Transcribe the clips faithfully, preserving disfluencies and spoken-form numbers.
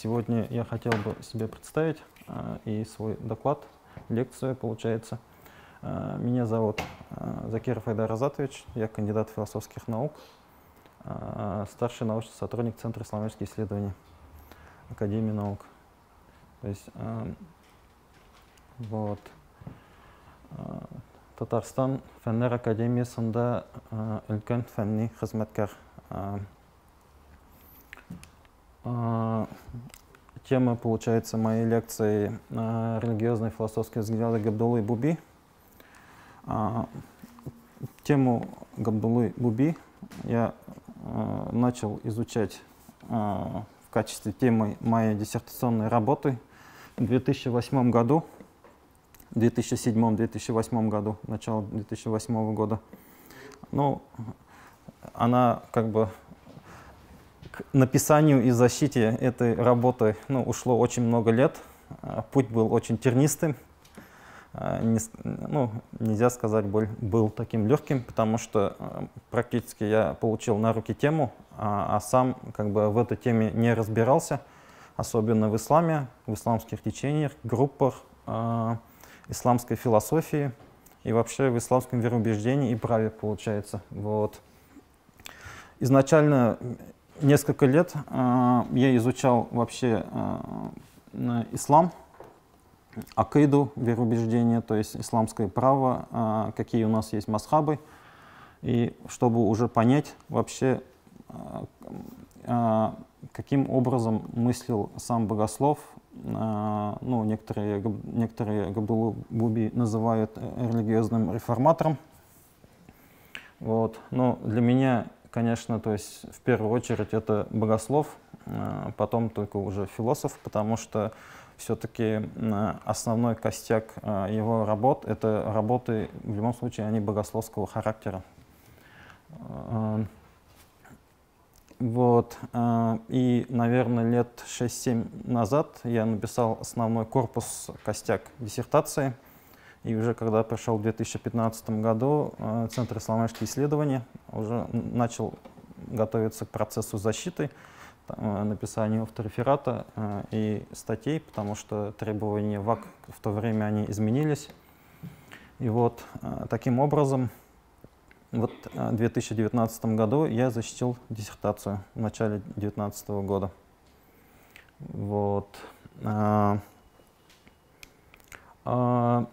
Сегодня я хотел бы себе представить а, и свой доклад, лекцию, получается. А, меня зовут а, Закиров Айдар Азатович, я кандидат философских наук, а, старший научный сотрудник Центра исламоведческих исследований Академии наук. То есть, а, вот, а, Татарстан Фәннәр Академиясында өлкән фәнни хезмәткәр. Тема, получается, моей лекции «Религиозные и философские взгляды Габдуллы Буби». Тему Габдуллы Буби я начал изучать в качестве темы моей диссертационной работы в две тысячи восьмом году, в две тысячи седьмом — две тысячи восьмом году, начало две тысячи восьмого года. Ну, она как бы... К написанию и защите этой работы ну, ушло очень много лет. Путь был очень тернистым. Не, ну, нельзя сказать, был, был таким легким, потому что практически я получил на руки тему, а, а сам как бы в этой теме не разбирался, особенно в исламе, в исламских течениях, группах, э, исламской философии и вообще в исламском вероубеждении и праве, получается. Вот. Изначально... Несколько лет э, я изучал вообще э, ислам, акиду, вероубеждение, то есть исламское право, э, какие у нас есть масхабы. И чтобы уже понять вообще, э, э, каким образом мыслил сам богослов, э, ну, некоторые, некоторые Габдуллу Буби называют религиозным реформатором. Вот. Но для меня... Конечно, то есть в первую очередь это богослов, потом только уже философ, потому что все-таки основной костяк его работ — это работы, в любом случае, они богословского характера. Вот. И, наверное, лет шесть-семь назад я написал основной корпус, костяк диссертации. И уже когда пришел в две тысячи пятнадцатом году Центр исламоведческих исследований, уже начал готовиться к процессу защиты, там, написанию автореферата и статей, потому что требования ВАК в то время они изменились. И вот таким образом вот, в две тысячи девятнадцатом году я защитил диссертацию в начале две тысячи девятнадцатого года. Вот. А, а,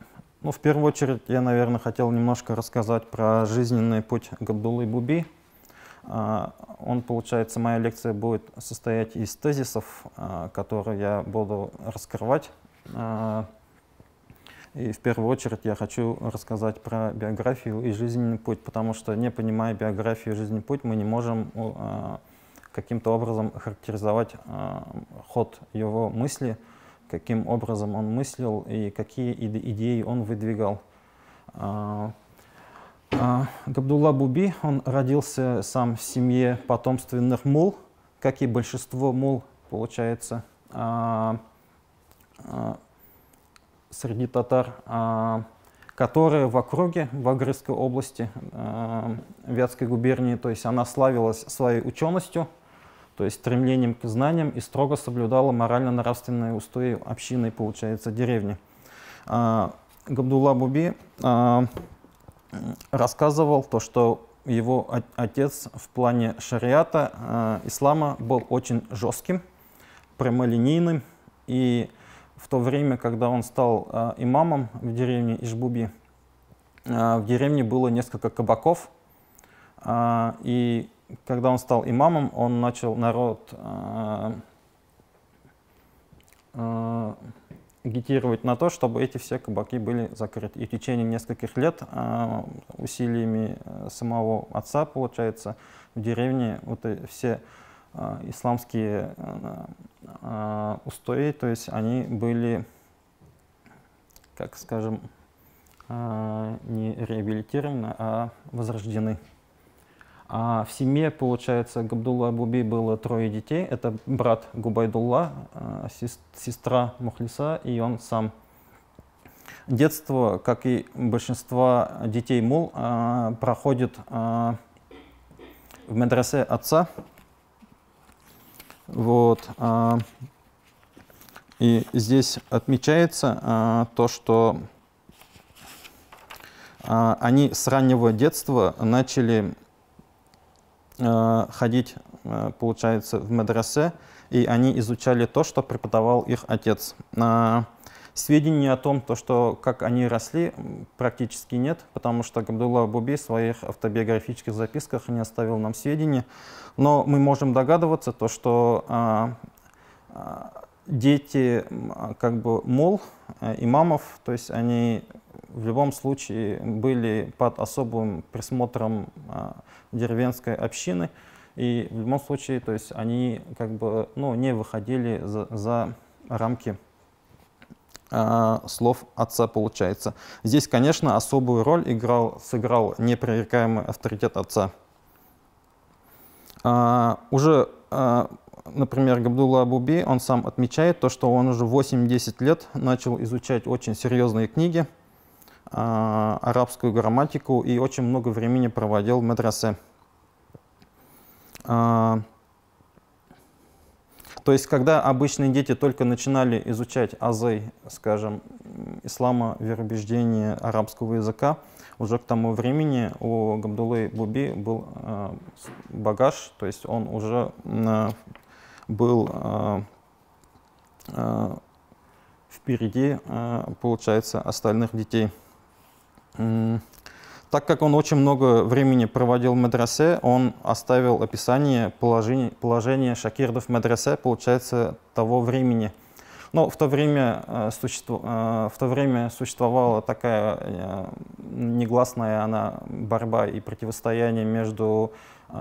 Ну, в первую очередь, я, наверное, хотел немножко рассказать про жизненный путь Габдуллы Буби. Он, получается, моя лекция будет состоять из тезисов, которые я буду раскрывать. И в первую очередь я хочу рассказать про биографию и жизненный путь, потому что, не понимая биографию и жизненный путь, мы не можем каким-то образом характеризовать ход его мысли, каким образом он мыслил и какие идеи он выдвигал. Габдулла Буби, он родился сам в семье потомственных мул, как и большинство мул, получается, среди татар, которые в округе, в Агрызской области, Вятской губернии, то есть она славилась своей ученостью, то есть стремлением к знаниям, и строго соблюдала морально-нравственные устои общины, получается, деревни. Габдулла Буби рассказывал то, что его отец в плане шариата, ислама, был очень жестким, прямолинейным, и в то время, когда он стал имамом в деревне Ишбуби, в деревне было несколько кабаков, и когда он стал имамом, он начал народ э, э, агитировать на то, чтобы эти все кабаки были закрыты. И в течение нескольких лет э, усилиями самого отца, получается, в деревне вот все э, исламские э, э, устои, то есть они были, как скажем, э, не реабилитированы, а возрождены. А в семье, получается, Габдулла Буби было трое детей. Это брат Губайдулла, сестра Мухлиса и он сам. Детство, как и большинство детей мул, проходит в медресе отца. Вот. И здесь отмечается а, то, что а, они с раннего детства начали а, ходить, а, получается, в медресе, и они изучали то, что преподавал их отец. А, сведений о том, то, что, как они росли, практически нет, потому что Габдулла Буби в своих автобиографических записках не оставил нам сведений. Но мы можем догадываться, то, что а, а, дети как бы мол, имамов, то есть они в любом случае были под особым присмотром а, деревенской общины, и в любом случае, то есть они как бы, ну, не выходили за, за рамки а, слов отца, получается. Здесь, конечно, особую роль играл, сыграл непререкаемый авторитет отца. А, уже а, Например, Габдулла Буби, он сам отмечает то, что он уже восемь-десять лет начал изучать очень серьезные книги, а, арабскую грамматику, и очень много времени проводил в медресе. А, то есть, когда обычные дети только начинали изучать азы, скажем, ислама, вероубеждения, арабского языка, уже к тому времени у Габдуллы Буби был а, багаж, то есть он уже... А, был э, э, впереди, э, получается, остальных детей. М-м. Так как он очень много времени проводил в медресе, он оставил описание положения, положения шакирдов в медресе, получается, того времени. Но в то время, э, существу, э, в то время существовала такая э, негласная она борьба и противостояние между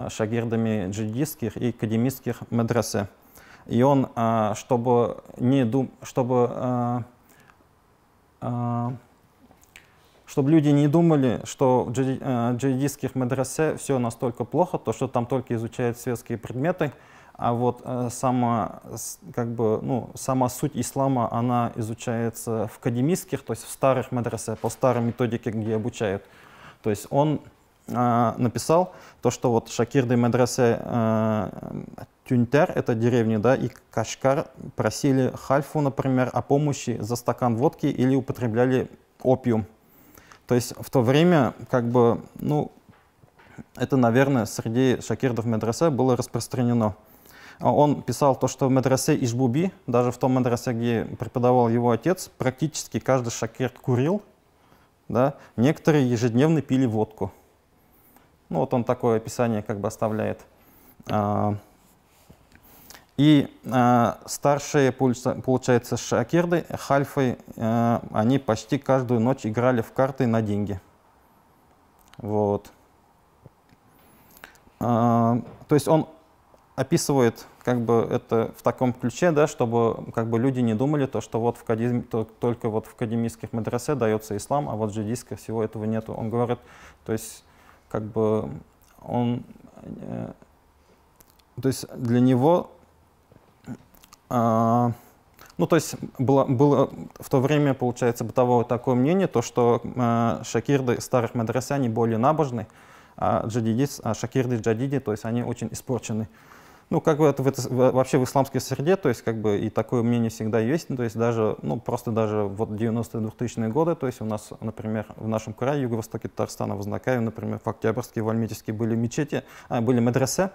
шагирдами джиддистских и академистских медресе. И он, чтобы не дум... чтобы, чтобы люди не думали, что в джиддистских медресе все настолько плохо, то что там только изучают светские предметы, а вот сама, как бы, ну, сама суть ислама, она изучается в академистских, то есть в старых медресе, по старой методике, где обучают. То есть он написал то, что вот шакирды медресе э, Тюнтер, это деревня, да, и Кашкар просили хальфу, например, о помощи за стакан водки или употребляли опиум. То есть в то время, как бы, ну, это, наверное, среди шакирдов медресе было распространено. Он писал то, что в медресе Ишбуби, даже в том медресе, где преподавал его отец, практически каждый шакирд курил, да, некоторые ежедневно пили водку. Ну, вот он такое описание как бы оставляет. И старшие, получается, шакирды, хальфы, они почти каждую ночь играли в карты на деньги. Вот. То есть он описывает как бы это в таком ключе, да, чтобы как бы люди не думали, то, что вот в академ... только вот в академических медресе дается ислам, а вот в джиддистских всего этого нету. Он говорит, то есть... как бы он, э, то есть для него, э, ну то есть было, было в то время, получается, бытовое такое мнение, то что э, шакирды старых медресе, они более набожны, а, джадиди, а шакирды джадиди, то есть они очень испорчены. Ну как бы это, это вообще в исламской среде, то есть как бы и такое мнение всегда есть, то есть даже, ну просто даже вот девяностые двухтысячные годы, то есть у нас, например, в нашем крае, юго-востоке Татарстана, в Азнакаеве, например, в Октябрьске, в Альметьевске были мечети, а, были медресе,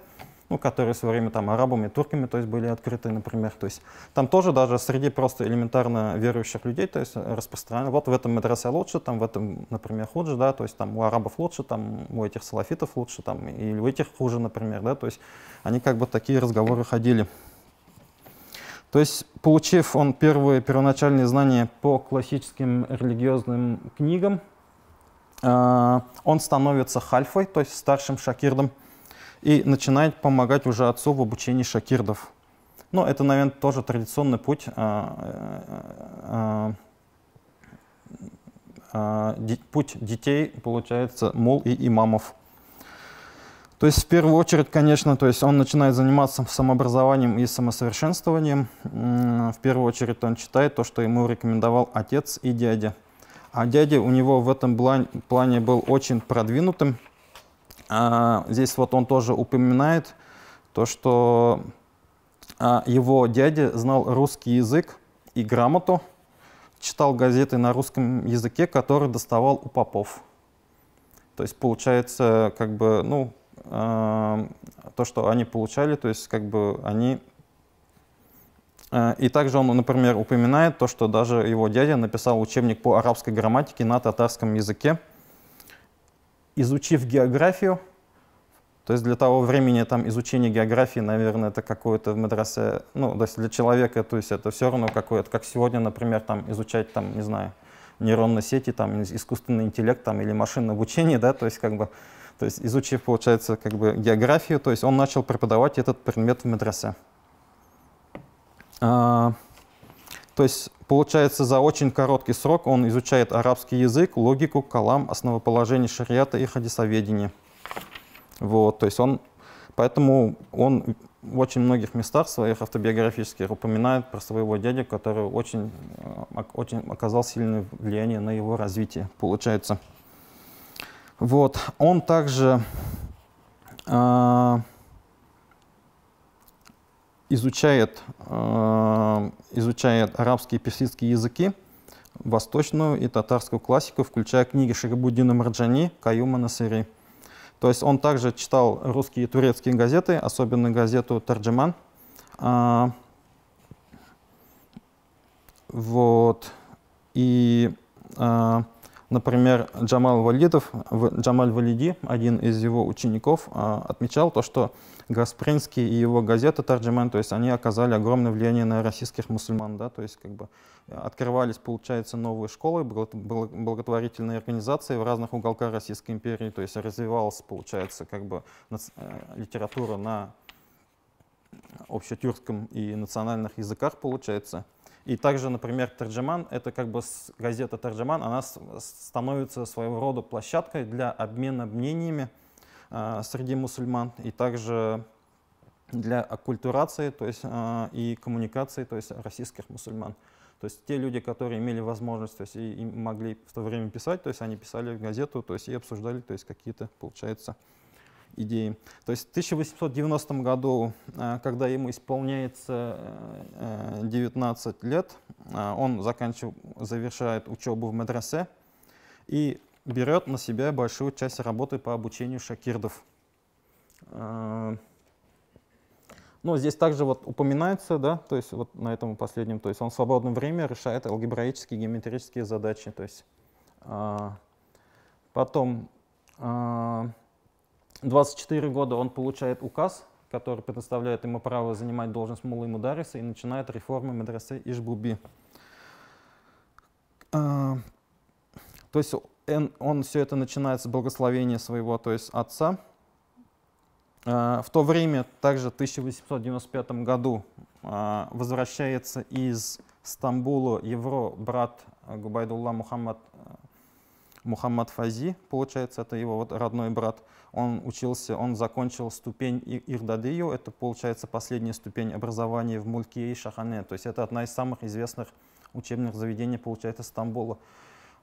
ну которые в свое время там арабами, турками, то есть были открыты, например, то есть там тоже даже среди просто элементарно верующих людей, то есть распространено, вот в этом медресе лучше, там в этом, например, хуже, да, то есть там у арабов лучше, там у этих салафитов лучше, там и у этих хуже, например, да, то есть они как бы такие разговоры ходили. То есть, получив он первые первоначальные знания по классическим религиозным книгам, э, он становится хальфой, то есть старшим шакирдом, и начинает помогать уже отцу в обучении шакирдов. Но это, наверное, тоже традиционный путь а, а, а, де, путь детей, получается, мол и имамов. То есть в первую очередь, конечно, то есть он начинает заниматься самообразованием и самосовершенствованием. В первую очередь он читает то, что ему рекомендовал отец и дядя. А дядя у него в этом плане был очень продвинутым. Здесь вот он тоже упоминает то, что его дядя знал русский язык, и грамоту, читал газеты на русском языке, которые доставал у попов. То есть получается, как бы, ну, э, то, что они получали, то есть как бы они... Э, и также он, например, упоминает то, что даже его дядя написал учебник по арабской грамматике на татарском языке, изучив географию. То есть для того времени там изучение географии, наверное, это какое-то в медрасе, ну, то есть для человека, то есть это все равно какое-то, как сегодня, например, там изучать, там, не знаю, нейронные сети, там, искусственный интеллект, там, или машинное обучение, да, то есть как бы, то есть изучив, получается, как бы географию, то есть он начал преподавать этот предмет в медрасе. А, то есть получается, за очень короткий срок он изучает арабский язык, логику, калам, основоположение шариата и хадисоведение. Вот, то есть он, поэтому он в очень многих местах своих автобиографических упоминает про своего дядю, который очень, очень оказал сильное влияние на его развитие, получается. Вот, он также э, изучает, э, изучает арабские и персидские языки, восточную и татарскую классику, включая книги Шехабудина Марджани, Каюма Насири. То есть он также читал русские и турецкие газеты, особенно газету «Тарджиман». А, вот. И, а, например, Джамал Валидов, Джамал Валиди, один из его учеников, а, отмечал то, что Гаспринский и его газета «Тарджиман», то есть они оказали огромное влияние на российских мусульман, да, то есть как бы открывались, получается, новые школы, благотворительные организации в разных уголках Российской империи, то есть развивалась, получается, как бы литература на общетюркском и национальных языках, получается. И также, например, «Тарджиман», это как бы газета «Тарджиман», она становится своего рода площадкой для обмена мнениями среди мусульман и также для оккультурации, то есть, и коммуникации, то есть российских мусульман. То есть те люди, которые имели возможность, то есть, и могли в то время писать, то есть они писали в газету, то есть и обсуждали, то есть какие-то, получается, идеи. То есть в тысяча восемьсот девяностом году, когда ему исполняется девятнадцать лет, он заканчивает, завершает учебу в медресе и берет на себя большую часть работы по обучению шакирдов. Но здесь также вот упоминается, да, то есть вот на этом последнем, то есть он в свободное время решает алгебраические, геометрические задачи. То есть, потом двадцать четыре года он получает указ, который предоставляет ему право занимать должность муллы мудариса, и начинает реформы медресе Ишбуби. То есть он все это начинает с благословения своего, то есть отца. В то время, также в тысяча восемьсот девяносто пятом году, возвращается из Стамбула его брат Губайдулла Мухаммад, Мухаммад Фази, получается, это его вот родной брат. Он учился, он закончил ступень Ирдадию, это, получается, последняя ступень образования в Мюлькие Шахане. То есть это одна из самых известных учебных заведений, получается, Стамбула.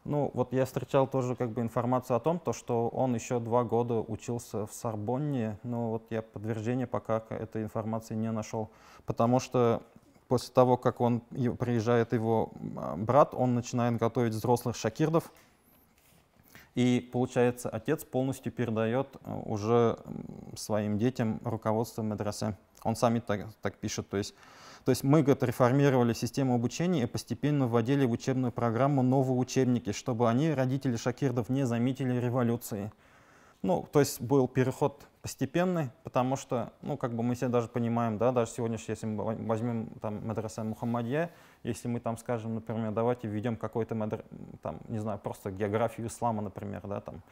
Ну, вот я встречал тоже как бы информацию о том, то, что он еще два года учился в Сорбонне, но вот я подтверждения пока этой информации не нашел, потому что после того, как он приезжает, его брат, он начинает готовить взрослых шакирдов, и, получается, отец полностью передает уже своим детям руководство медресе. Он сам так, так пишет, то есть... То есть мы, говорит, реформировали систему обучения и постепенно вводили в учебную программу новые учебники, чтобы они, родители шакирдов, не заметили революции. Ну, то есть был переход постепенный, потому что, ну, как бы мы все даже понимаем, да, даже сегодня, если мы возьмем там медресе Мухаммадья, если мы там скажем, например, давайте введем какой-то, там, не знаю, просто географию ислама, например, да, там,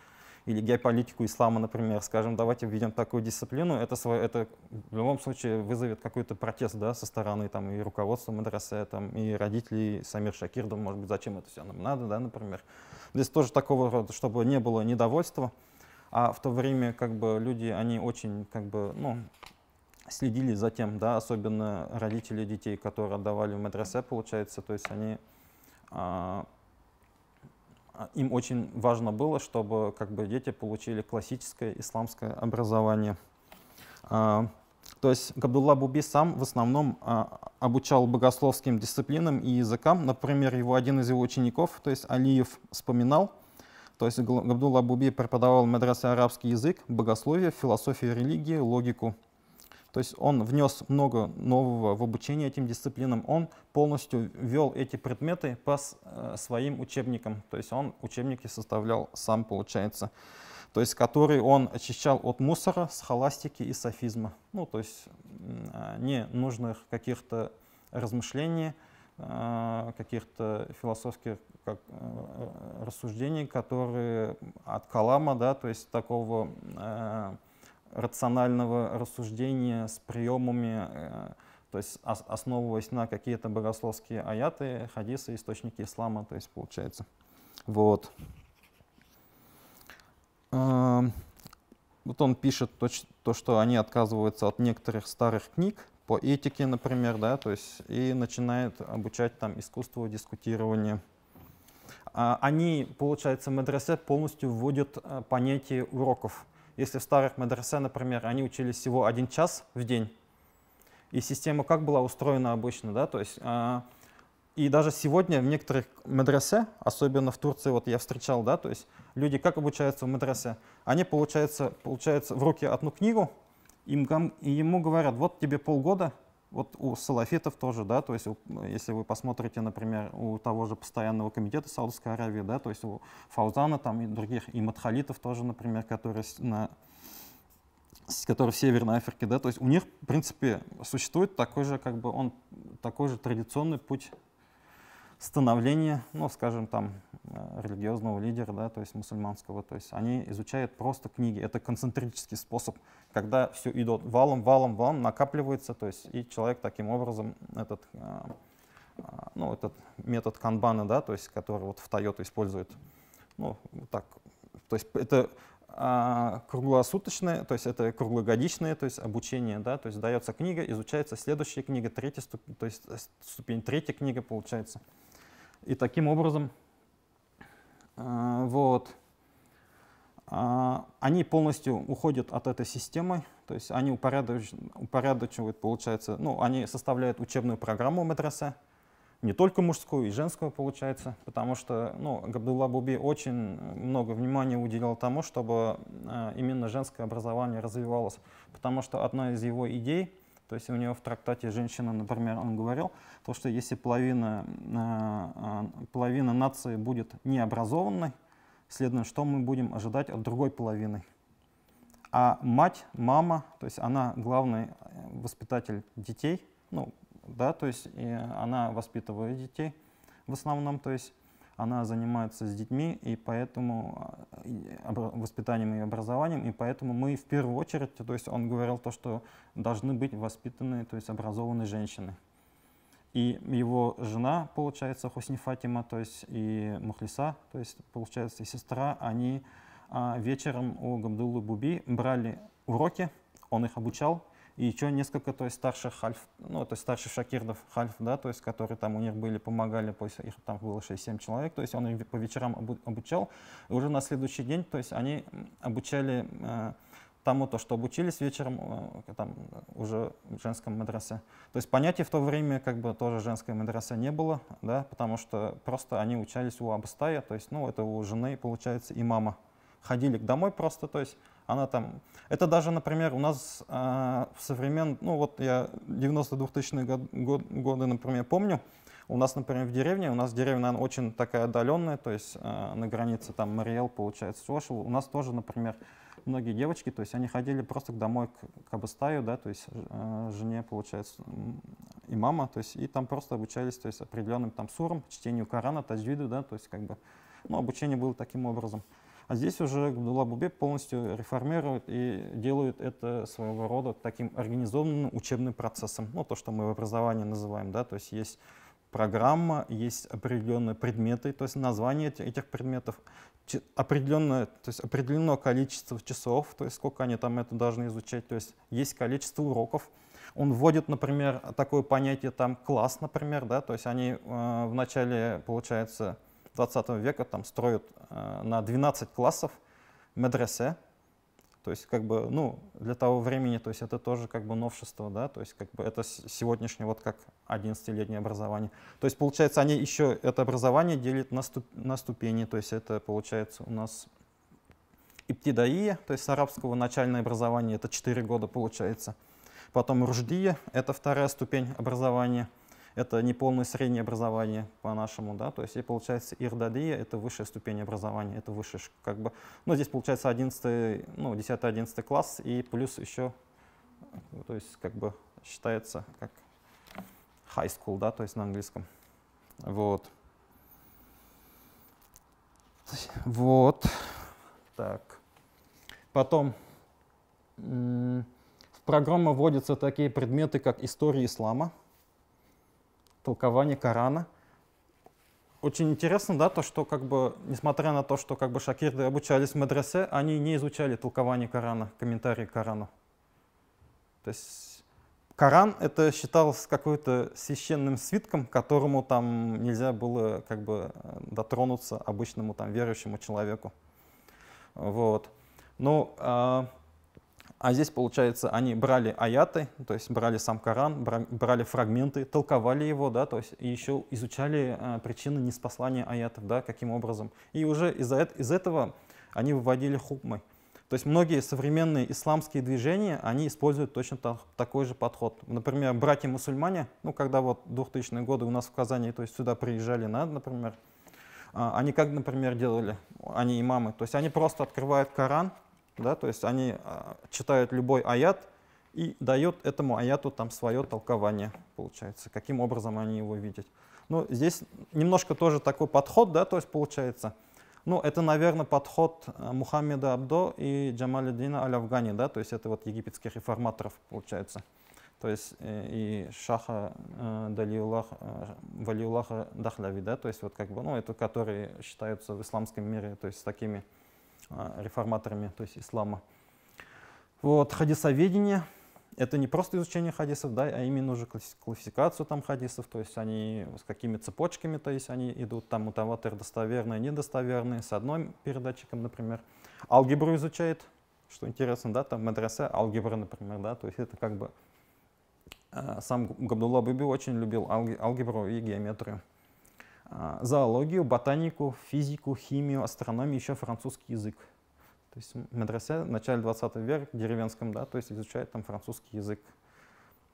или геополитику ислама, например, скажем, давайте введем такую дисциплину, это, это в любом случае вызовет какой-то протест, да, со стороны там, и руководства медресе, там, и родителей самих шакирдов, может быть, зачем это все нам надо, да, например. Здесь тоже такого рода, чтобы не было недовольства, а в то время как бы, люди, они очень как бы, ну, следили за тем, да, особенно родители детей, которые отдавали в медресе, получается, то есть они… Им очень важно было, чтобы как бы, дети получили классическое исламское образование. А, То есть Габдулла Буби сам в основном обучал богословским дисциплинам и языкам. Например, его один из его учеников, то есть Алиев, вспоминал, то есть Габдулла Буби преподавал в медресе арабский язык, богословие, философию, религии, логику. То есть он внес много нового в обучение этим дисциплинам. Он полностью вел эти предметы по своим учебникам. То есть он учебники составлял сам, получается. То есть который он очищал от мусора, схоластики и софизма. Ну, то есть ненужных каких-то размышлений, каких-то философских как, рассуждений, которые от калама, да, то есть такого... рационального рассуждения с приемами, то есть основываясь на какие-то богословские аяты, хадисы, источники ислама, то есть получается. Вот. Вот он пишет то, что они отказываются от некоторых старых книг по этике, например, да, то есть и начинают обучать там искусству дискутирования. Они, получается, в медресе полностью вводят понятие уроков. Если в старых медресе, например, они учились всего один час в день, и система как была устроена обычно, да, то есть, э, и даже сегодня в некоторых медресе, особенно в Турции, вот я встречал, да, то есть люди как обучаются в медресе, они, получается, получается в руки одну книгу, им, и ему говорят, вот тебе полгода, вот у салафитов тоже, да, то есть, у, если вы посмотрите, например, у того же постоянного комитета Саудовской Аравии, да, то есть у Фаузана там и других, и Мадхалитов тоже, например, которые, на, которые в Северной Африке, да, то есть у них, в принципе, существует такой же, как бы, он, такой же традиционный путь становления, ну, скажем, там, религиозного лидера, да, то есть мусульманского, то есть они изучают просто книги, это концентрический способ, когда все идет валом, валом, валом, накапливается, то есть и человек таким образом, этот, ну, этот метод канбана, да, то есть который вот в Toyota используют, ну, так, то есть это круглосуточное, то есть это круглогодичное, то есть обучение, да, то есть дается книга, изучается следующая книга, третья ступень, то есть ступень, третья книга получается. И таким образом, вот, они полностью уходят от этой системы, то есть они упорядочивают, получается, ну, они составляют учебную программу медресе, не только мужскую и женскую, получается, потому что, ну, Габдулла Буби очень много внимания уделял тому, чтобы именно женское образование развивалось, потому что одна из его идей, то есть у него в трактате «Женщина», например, он говорил, то, что если половина, половина нации будет необразованной, следовательно, что мы будем ожидать от другой половины. А мать, мама, то есть она главный воспитатель детей, ну, да, то есть и она воспитывает детей в основном, то есть она занимается с детьми, и поэтому воспитанием и образованием, и поэтому мы в первую очередь, то есть он говорил то, что должны быть воспитанные, то есть образованные женщины. И его жена, получается, Хусни Фатима, то есть и Мухлиса, то есть получается и сестра, они вечером у Габдуллы Буби брали уроки, он их обучал. И еще несколько, то есть старших хальф, ну, то есть старших шакирдов хальф, да, то есть которые там у них были, помогали, то есть их там было шесть-семь человек, то есть он их по вечерам обучал, и уже на следующий день, то есть они обучали э, тому, то, что обучились вечером, э, там, уже в женском медресе. То есть понятия в то время как бы тоже женской медресе не было, да, потому что просто они учились у абстая, то есть, ну, это у жены, получается, имама. Ходили домой просто, то есть она там... Это даже, например, у нас э, в современном... Ну вот я девяносто двухтысячные год, год, годы, например, помню. У нас, например, в деревне, у нас деревня, наверное, очень такая отдаленная, то есть э, на границе там Мариэл, получается, Сошел. У нас тоже, например, многие девочки, то есть они ходили просто домой к, к абыстаю, да, то есть э, жене, получается, и мама, то есть и там просто обучались, то есть определенным там сурам, чтению Корана, таджвиду, да, то есть как бы... Ну, обучение было таким образом. А здесь уже Габдулла Буби полностью реформирует и делает это своего рода таким организованным учебным процессом. Ну, то, что мы в образовании называем, да, то есть есть программа, есть определенные предметы, то есть название этих предметов, определенное, то есть определенное количество часов, то есть сколько они там это должны изучать, то есть есть количество уроков. Он вводит, например, такое понятие там класс, например, да, то есть они э, в начале, получается, двадцатого века там строят э, на двенадцать классов медресе, То есть, как бы, ну, для того времени, то есть, это тоже, как бы, новшество, да, то есть, как бы, это сегодняшнее, вот, как одиннадцатилетнее образование. То есть, получается, они еще это образование делят на, ступ, на ступени, то есть, это, получается, у нас ибтидаия, то есть, с арабского начальное образование, это четыре года, получается. Потом руждия, это вторая ступень образования, это неполное среднее образование по-нашему, да, то есть, и, получается, ирдадия — это высшая ступень образования, это высшая, как бы, ну, здесь, получается, десятый-одиннадцатый класс, и плюс еще, то есть, как бы, считается как high school, да, то есть, на английском, вот, вот, так, потом… В программу вводятся такие предметы, как история ислама, толкование Корана. Очень интересно, да, то, что, как бы, несмотря на то, что, как бы, шакирды обучались в медресе, они не изучали толкование Корана, комментарии к Корану. То есть Коран — это считалось какой-то священным свитком, к которому там нельзя было, как бы, дотронуться обычному там верующему человеку. Вот. Ну, а здесь, получается, они брали аяты, то есть брали сам Коран, брали фрагменты, толковали его, да, то есть и еще изучали а, причины неспослания аятов, да, каким образом. И уже из, из этого они выводили хукмы. То есть многие современные исламские движения, они используют точно так, такой же подход. Например, братья-мусульмане, ну, когда вот двухтысячные годы у нас в Казани, то есть сюда приезжали, на, например, а, они как, например, делали, они имамы, то есть они просто открывают Коран, да, то есть они а, читают любой аят и дают этому аяту там свое толкование, получается, каким образом они его видят. Ну, здесь немножко тоже такой подход, да, то есть получается, ну, это, наверное, подход Мухаммеда Абдо и Джамалиддина Аль-Афгани, да, то есть это вот египетских реформаторов, получается, то есть и Шаха э, Далиуллах, э, Валиуллаха Дахляви, да, то есть вот как бы, ну, это которые считаются в исламском мире, то есть такими реформаторами, то есть ислама. Вот, хадисоведение — это не просто изучение хадисов, да, а именно уже классификацию там хадисов, то есть они с какими цепочками, то есть они идут, там мутаватир достоверные, недостоверные, с одним передатчиком, например. Алгебру изучает, что интересно, да, там медресе, алгебра, например, да, то есть это как бы… Сам Габдулла Буби очень любил алгебру и геометрию. Зоологию, ботанику, физику, химию, астрономию, еще французский язык. То есть медресе в начале двадцатого века, в деревенском, да, то есть изучает там французский язык.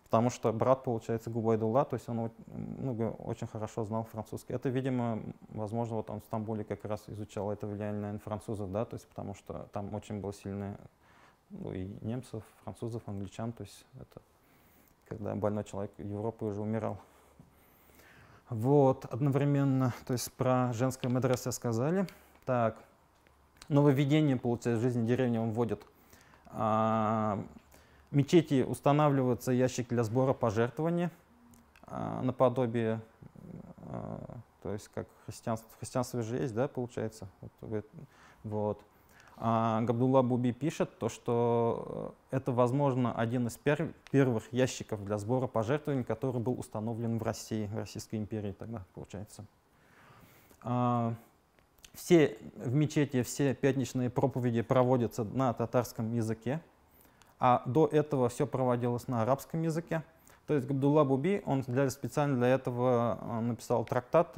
Потому что брат, получается, Губайдулла, то есть он ну, очень хорошо знал французский. Это, видимо, возможно, вот он в Стамбуле как раз изучал это влияние, наверное, французов, да, то есть потому что там очень было сильное, ну, и немцев, французов, англичан, то есть это когда больной человек Европы уже умирал. Вот, одновременно, то есть про женское медресе сказали. Так, нововведение, получается, в жизни деревни он вводит. А, в мечети устанавливается ящик для сбора пожертвований, а, наподобие, а, то есть как христианство, христианство же есть, да, получается. Вот. вот. А, Габдулла Буби пишет, то, что это, возможно, один из пер первых ящиков для сбора пожертвований, который был установлен в России, в Российской империи тогда, получается. А, все в мечети, все пятничные проповеди проводятся на татарском языке, а до этого все проводилось на арабском языке. То есть Габдулла Буби, он для, специально для этого написал трактат,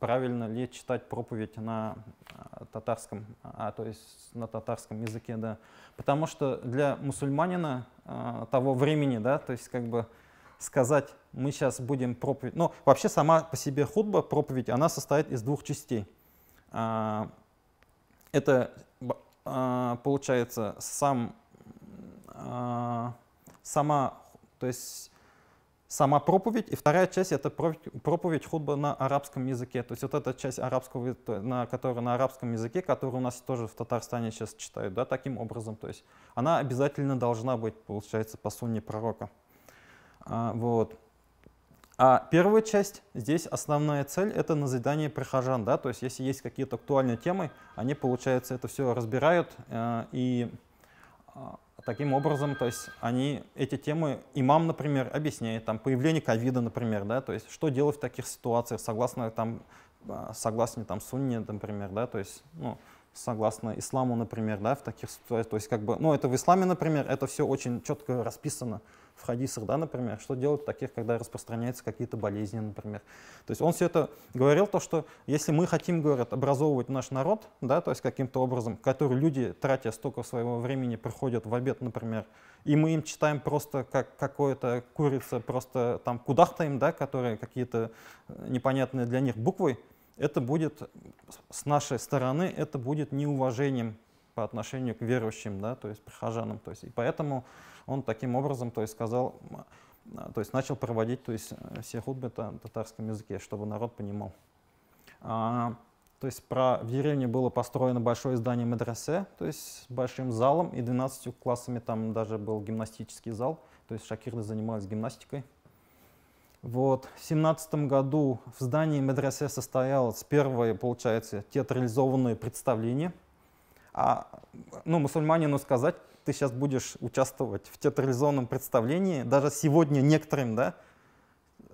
правильно ли читать проповедь на татарском, а, то есть на татарском языке, да. Потому что для мусульманина а, того времени, да, то есть как бы сказать, мы сейчас будем проповедь, ну вообще сама по себе хутба, проповедь, она состоит из двух частей. А, это а, получается сам, а, сама То есть сама проповедь, и вторая часть — это проповедь хутба на арабском языке. То есть вот эта часть арабского, на, которая на арабском языке, которую у нас тоже в Татарстане сейчас читают, да, таким образом. То есть она обязательно должна быть, получается, по сунне пророка. А, вот. А первая часть, здесь основная цель — это назидание прихожан. Да? То есть если есть какие-то актуальные темы, они, получается, это все разбирают э, и… Таким образом, то есть они эти темы, имам, например, объясняет, там, появление ковида, например, да, то есть что делать в таких ситуациях, согласно там, согласно там сунне, например, да, то есть, ну, согласно исламу, например, да, в таких ситуациях, то есть как бы, ну это в исламе, например, это все очень четко расписано в хадисах, да, например, что делать в таких, когда распространяются какие-то болезни, например. То есть он все это говорил, то, что если мы хотим, говорят, образовывать наш народ, да, то есть каким-то образом, который люди, тратя столько своего времени, приходят в обед, например, и мы им читаем просто как какое-то курица, просто там кудахтаем, да, которые какие-то непонятные для них буквы, это будет, с нашей стороны, это будет неуважением по отношению к верующим, да, то есть прихожанам. То есть, и поэтому он таким образом, то есть, сказал, то есть, начал проводить, то есть, все хутбы на татарском языке, чтобы народ понимал. А, то есть, про, в деревне было построено большое здание медресе, то есть, с большим залом и двенадцатью классами, там даже был гимнастический зал, то есть шакирды занимались гимнастикой. Вот. В семнадцатом году в здании медресе состоялось первое, получается, театрализованное представление. А, ну, мусульманину сказать, ты сейчас будешь участвовать в театрализованном представлении, даже сегодня некоторым, да,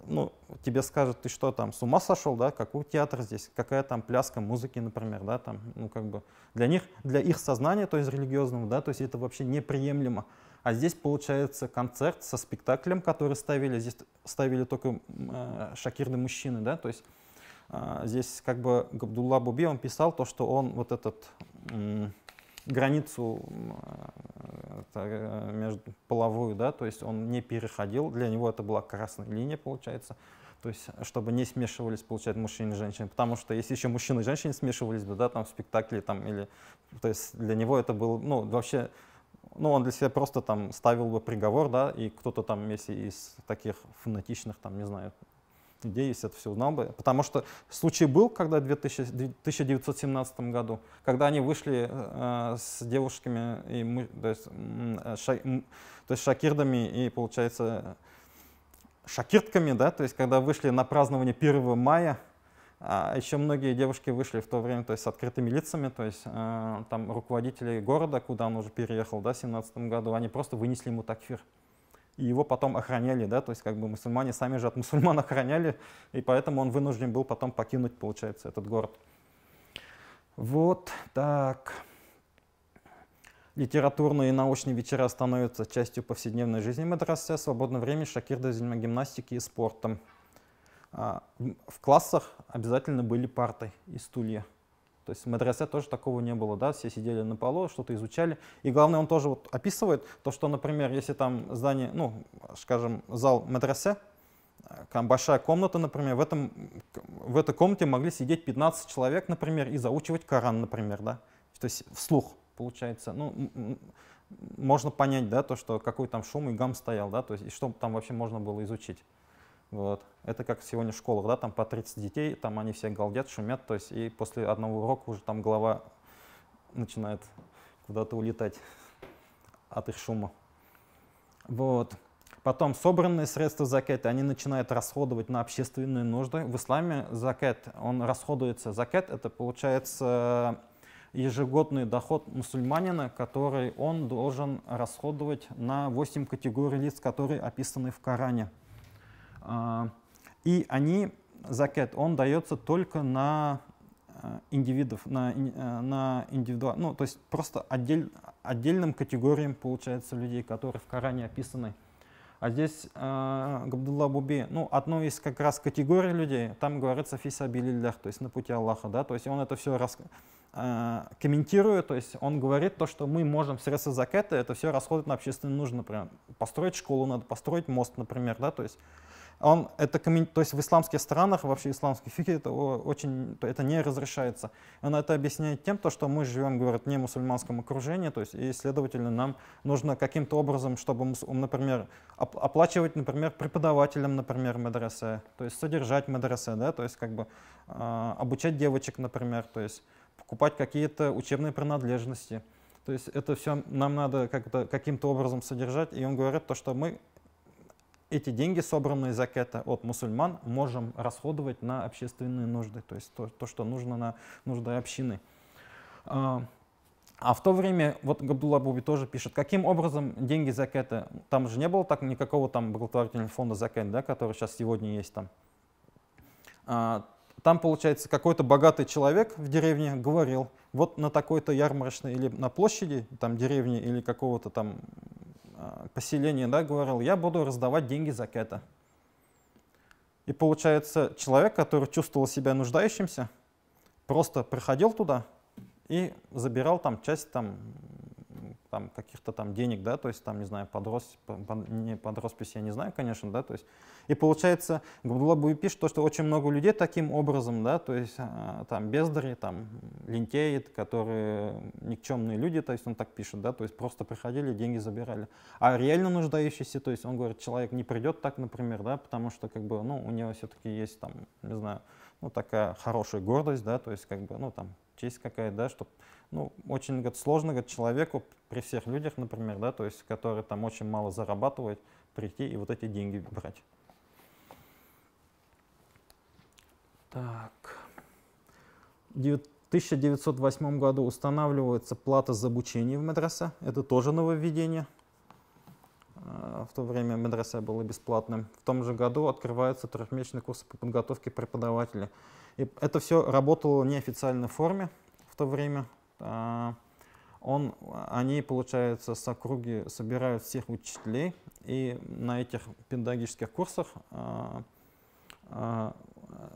ну, тебе скажут, ты что там, с ума сошел, да, какой театр здесь, какая там пляска музыки, например, да, там, ну, как бы для них, для их сознания, то есть религиозного, да, то есть это вообще неприемлемо. А здесь получается концерт со спектаклем, который ставили, здесь ставили только э, шакирды мужчины, да, то есть э, здесь как бы Габдулла Буби, он писал то, что он вот этот э, границу э, э, между половую, да, то есть он не переходил, для него это была красная линия, получается, то есть чтобы не смешивались, получается, мужчины и женщины, потому что если еще мужчины и женщины смешивались бы, да, там в спектакле, там или, то есть для него это было, ну, вообще. Ну, он для себя просто там ставил бы приговор, да, и кто-то там, если из таких фанатичных, там, не знаю, людей, если это все узнал бы. Потому что случай был, когда в тысяча девятьсот семнадцатом году, когда они вышли э, с девушками, и мы, то, есть, э, ша, э, то есть шакирдами и, получается, шакиртками, да, то есть когда вышли на празднование первого мая, а еще многие девушки вышли в то время, то есть, с открытыми лицами, то есть э, там руководители города, куда он уже переехал, да, в семнадцатом году, они просто вынесли ему такфир. И его потом охраняли, да, то есть как бы мусульмане сами же от мусульман охраняли, и поэтому он вынужден был потом покинуть, получается, этот город. Вот так. Литературные и научные вечера становятся частью повседневной жизни медресе, свободное время шакирды занимались гимнастикой и спортом. В классах обязательно были парты и стулья. То есть в медресе тоже такого не было, да, все сидели на полу, что-то изучали. И главное, он тоже вот описывает то, что, например, если там здание, ну, скажем, зал медресе, там большая комната, например, в, этом, в этой комнате могли сидеть пятнадцать человек, например, и заучивать Коран, например, да. То есть вслух, получается. Ну, можно понять, да, то, что какой там шум и гам стоял, да, то есть и что там вообще можно было изучить. Вот. Это как сегодня в школах, да, там по тридцать детей, там они все галдят, шумят, то есть и после одного урока уже там голова начинает куда-то улетать от их шума. Вот. Потом собранные средства закята, они начинают расходовать на общественные нужды. В исламе закят, он расходуется, закят — это получается ежегодный доход мусульманина, который он должен расходовать на восемь категорий лиц, которые описаны в Коране. И они, закят, он дается только на индивидов, на, на индивиду... ну, то есть просто отдель, отдельным категориям, получается, людей, которые в Коране описаны. А здесь э, Габдулла Буби, ну, одно из как раз категорий людей, там говорится фисабилиллях, то есть на пути Аллаха, да, то есть он это все рас... э, комментирует, то есть он говорит то, что мы можем средства закята, это все расходовать на общественные нужды, например, построить школу надо, построить мост, например, да, то есть Он, это, то есть в исламских странах, вообще исламский фикх, это, очень, это не разрешается. Он это объясняет тем, то, что мы живем, говорят, в немусульманском окружении, то есть, и, следовательно, нам нужно каким-то образом, чтобы, например, оплачивать, например, преподавателям, например, медресе, то есть содержать медресе, да, то есть как бы э, обучать девочек, например, то есть покупать какие-то учебные принадлежности. То есть это все нам надо как-то, каким-то образом содержать, и он говорит то, что мы эти деньги, собранные закята от мусульман, можем расходовать на общественные нужды, то есть то, то что нужно на нужды общины. А в то время, вот Габдулла Буби тоже пишет, каким образом деньги закята, там же не было так, никакого там благотворительного фонда закята, да, который сейчас сегодня есть там. Там, получается, какой-то богатый человек в деревне говорил, вот на такой-то ярмарочной или на площади там, деревни или какого-то там поселения, да, говорил, я буду раздавать деньги закята. И получается, человек, который чувствовал себя нуждающимся, просто приходил туда и забирал там часть там, там, каких-то там денег, да, то есть там, не знаю, под, роспись, под, не под роспись, я не знаю, конечно, да, то есть. И получается, Габдулла Буби пишет, что очень много людей таким образом, да, то есть там бездари, там лентяи, которые никчемные люди, то есть он так пишет, да, то есть просто приходили, деньги забирали. А реально нуждающийся, то есть он говорит, человек не придет так, например, да, потому что как бы, ну, у него все-таки есть там, не знаю, ну, такая хорошая гордость, да, то есть как бы, ну, там честь какая-то, да, что, ну, очень, говорит, сложно, говорит, человеку при всех людях, например, да, то есть, который там очень мало зарабатывает, прийти и вот эти деньги брать. Так. В тысяча девятьсот восьмом году устанавливается плата за обучение в медресе. Это тоже нововведение. В то время медресе было бесплатным. В том же году открываются трехмесячные курсы по подготовке преподавателей. И это все работало в неофициальной форме в то время. Он, они, получается, с округи собирают всех учителей, и на этих педагогических курсах а, а,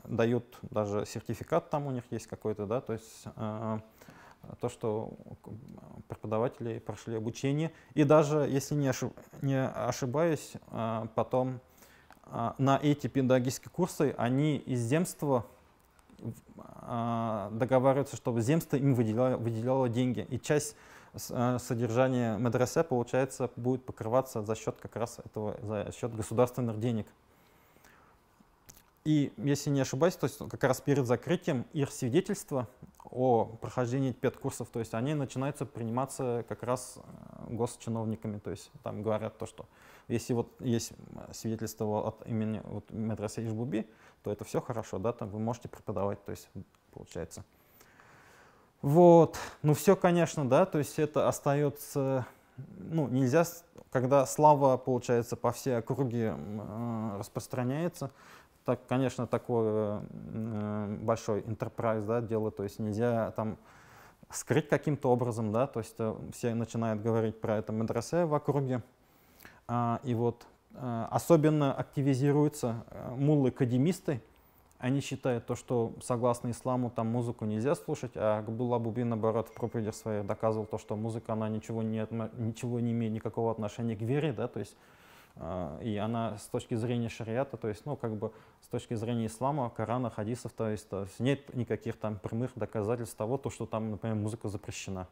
дают даже сертификат, там у них есть какой-то, да, то есть а, то, что преподаватели прошли обучение. И даже, если не, ошиб, не ошибаюсь, а, потом а, на эти педагогические курсы они из земства договариваются, чтобы земство им выделяло, выделяло деньги. И часть содержания медресе, получается, будет покрываться за счет как раз этого, за счет государственных денег. И, если не ошибаюсь, то есть как раз перед закрытием их свидетельства о прохождении педкурсов, то есть они начинаются приниматься как раз госчиновниками. То есть там говорят то, что если вот есть свидетельство от имени вот, медресе Ишбуби, то это все хорошо, да, там вы можете преподавать, то есть получается. Вот, ну все, конечно, да, то есть это остается, ну нельзя, когда слава, получается, по всей округе э, распространяется, так, конечно, такой э, большой enterprise, да, дело, то есть нельзя там скрыть каким-то образом, да, то есть э, все начинают говорить про это медресе в округе, а, и вот особенно активизируются муллы-кадимисты. Они считают то, что согласно исламу там музыку нельзя слушать, а Габдулла Буби, наоборот, в проповедях своих доказывал то, что музыка, она ничего не, ничего не имеет никакого отношения к вере, да, то есть, и она с точки зрения шариата, то есть, ну, как бы с точки зрения ислама, Корана, хадисов, то есть, то есть нет никаких там прямых доказательств того, то, что там, например, музыка запрещена.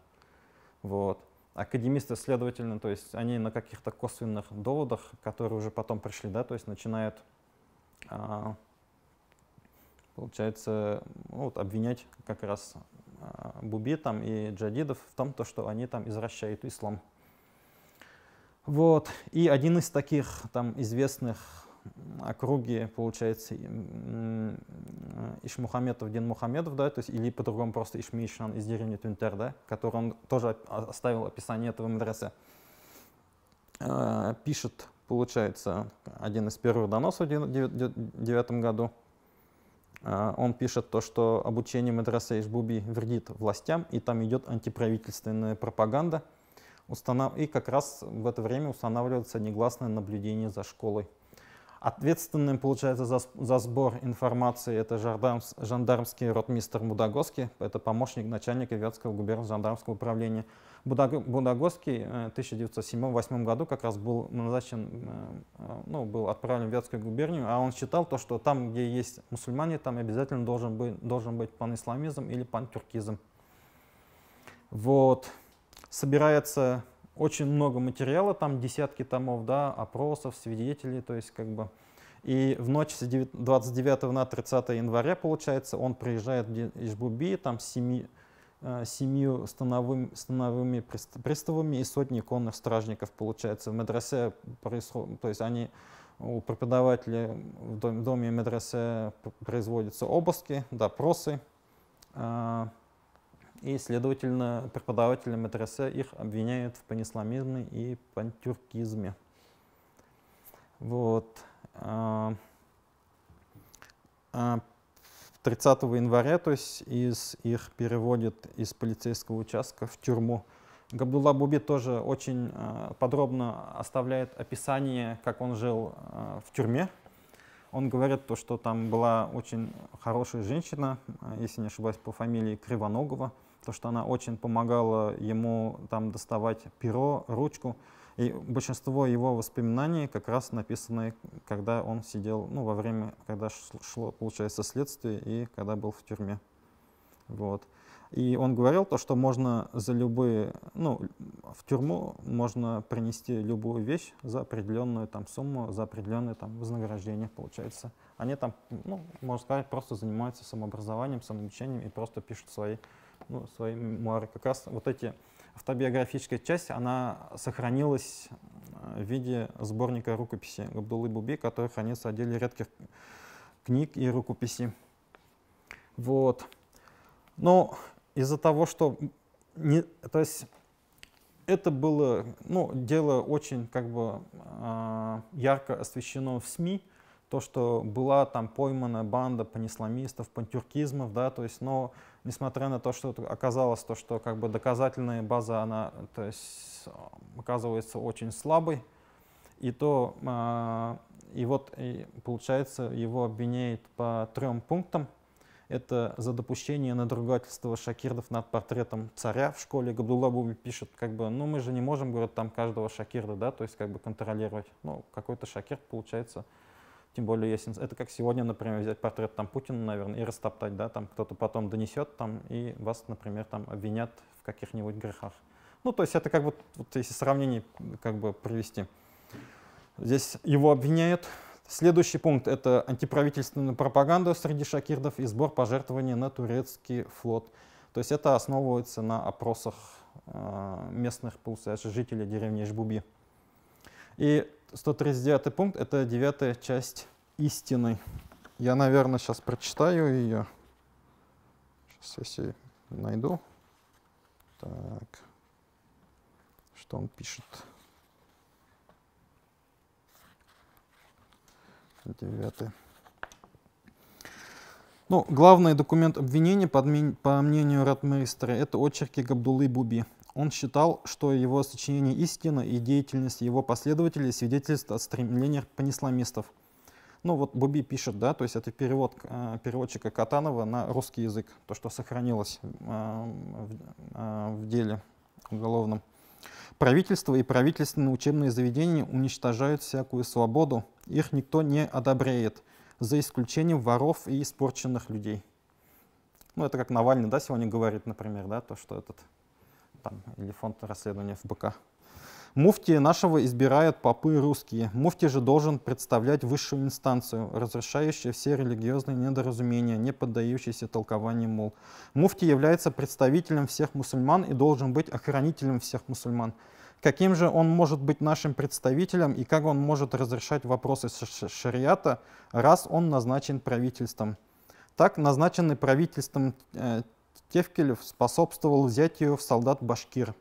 Вот. Академисты, следовательно, то есть они на каких-то косвенных доводах, которые уже потом пришли, да, то есть начинают, получается, вот, обвинять как раз Буби там и джадидов в том, то, что они там извращают ислам. Вот. И один из таких там известных округи, получается, Ишмухаметов Динмухаметов, да, то есть, или по-другому просто Ишмишан из деревни Тюнтер, да, который он тоже оставил описание этого медресе. Пишет, получается, один из первых доносов в девятом году. Он пишет то, что обучение медресе Ишбуби вредит властям, и там идет антиправительственная пропаганда. И как раз в это время устанавливается негласное наблюдение за школой. Ответственным, получается, за, за сбор информации это жандармс, жандармский ротмистр Будаговский, это помощник начальника Вятского губернии жандармского управления. Будаг, Будаговский в тысяча девятьсот седьмом — тысяча девятьсот восьмом году как раз был назначен, ну, был отправлен в Вятскую губернию, а он считал то, что там, где есть мусульмане, там обязательно должен быть, должен быть панисламизм или пантюркизм. Вот. Собирается очень много материала, там десятки томов, да, опросов, свидетелей, то есть как бы. И в ночь с двадцать девятого на тридцатое января, получается, он приезжает в Ишбуби, там с семи, семью становыми, становыми приставами и сотни конных стражников, получается, в медресе происходит, то есть они у преподавателя в доме, доме медресе производятся обыски, допросы. И, следовательно, преподаватели медресе их обвиняют в панисламизме и пантюркизме. Вот. тридцатого января, то есть из их переводят из полицейского участка в тюрьму. Габдулла Буби тоже очень э, подробно оставляет описание, как он жил э, в тюрьме. Он говорит, то, что там была очень хорошая женщина, если не ошибаюсь, по фамилии Кривоногова, то, что она очень помогала ему там доставать перо, ручку. И большинство его воспоминаний как раз написаны, когда он сидел, ну, во время, когда шло, получается, следствие и когда был в тюрьме. Вот. И он говорил то, что можно за любые, ну, в тюрьму можно принести любую вещь за определенную там сумму, за определенное там вознаграждение, получается. Они там, ну, можно сказать, просто занимаются самообразованием, самообучением и просто пишут свои, ну, свои мемуары. Как раз вот эти автобиографическая часть, она сохранилась в виде сборника рукописи Габдуллы Буби, который хранится в отделе редких книг и рукописей. Вот. Но из-за того, что не, то есть это было, ну, дело очень как бы э, ярко освещено в СМИ, то, что была там поймана банда панисламистов, пантюркизмов, да, то есть, но несмотря на то, что оказалось, то, что как бы доказательная база, она, то есть, оказывается очень слабой, и то, э, и вот, и, получается, его обвиняют по трем пунктам. Это за допущение надругательства шакирдов над портретом царя в школе. Габдулла Буби пишет, как бы, ну мы же не можем, говорят, там каждого шакирда, да, то есть как бы контролировать. Ну, какой-то шакирд получается, тем более, если это как сегодня, например, взять портрет там Путина, наверное, и растоптать, да, там кто-то потом донесет там и вас, например, там обвинят в каких-нибудь грехах. Ну, то есть это как бы, вот, если сравнение как бы привести. Здесь его обвиняют. Следующий пункт — это антиправительственная пропаганда среди шакирдов и сбор пожертвований на турецкий флот. То есть это основывается на опросах местных, получается, жителей деревни Ишбуби. И сто тридцать девятый пункт — это девятая часть истины. Я, наверное, сейчас прочитаю ее. Сейчас я найду. Так, что он пишет? Девятый. Ну, главный документ обвинения, по мнению ратмейстера, это очерки Габдуллы Буби. Он считал, что его сочинение истина и деятельность его последователей свидетельствует о стремлениях панисламистов. Ну вот Буби пишет, да, то есть это перевод переводчика Катанова на русский язык, то, что сохранилось в деле уголовном. Правительство и правительственные учебные заведения уничтожают всякую свободу, их никто не одобряет, за исключением воров и испорченных людей. Ну, это как Навальный, да, сегодня говорит, например, да, то, что этот, там, или фонд расследования эф бэ ка. Муфти нашего избирают попы русские. Муфти же должен представлять высшую инстанцию, разрешающую все религиозные недоразумения, не поддающиеся толкованию, мол. Муфти является представителем всех мусульман и должен быть охранителем всех мусульман. Каким же он может быть нашим представителем и как он может разрешать вопросы шариата, раз он назначен правительством? Так, назначенный правительством Тевкелев способствовал взятию в солдат башкир.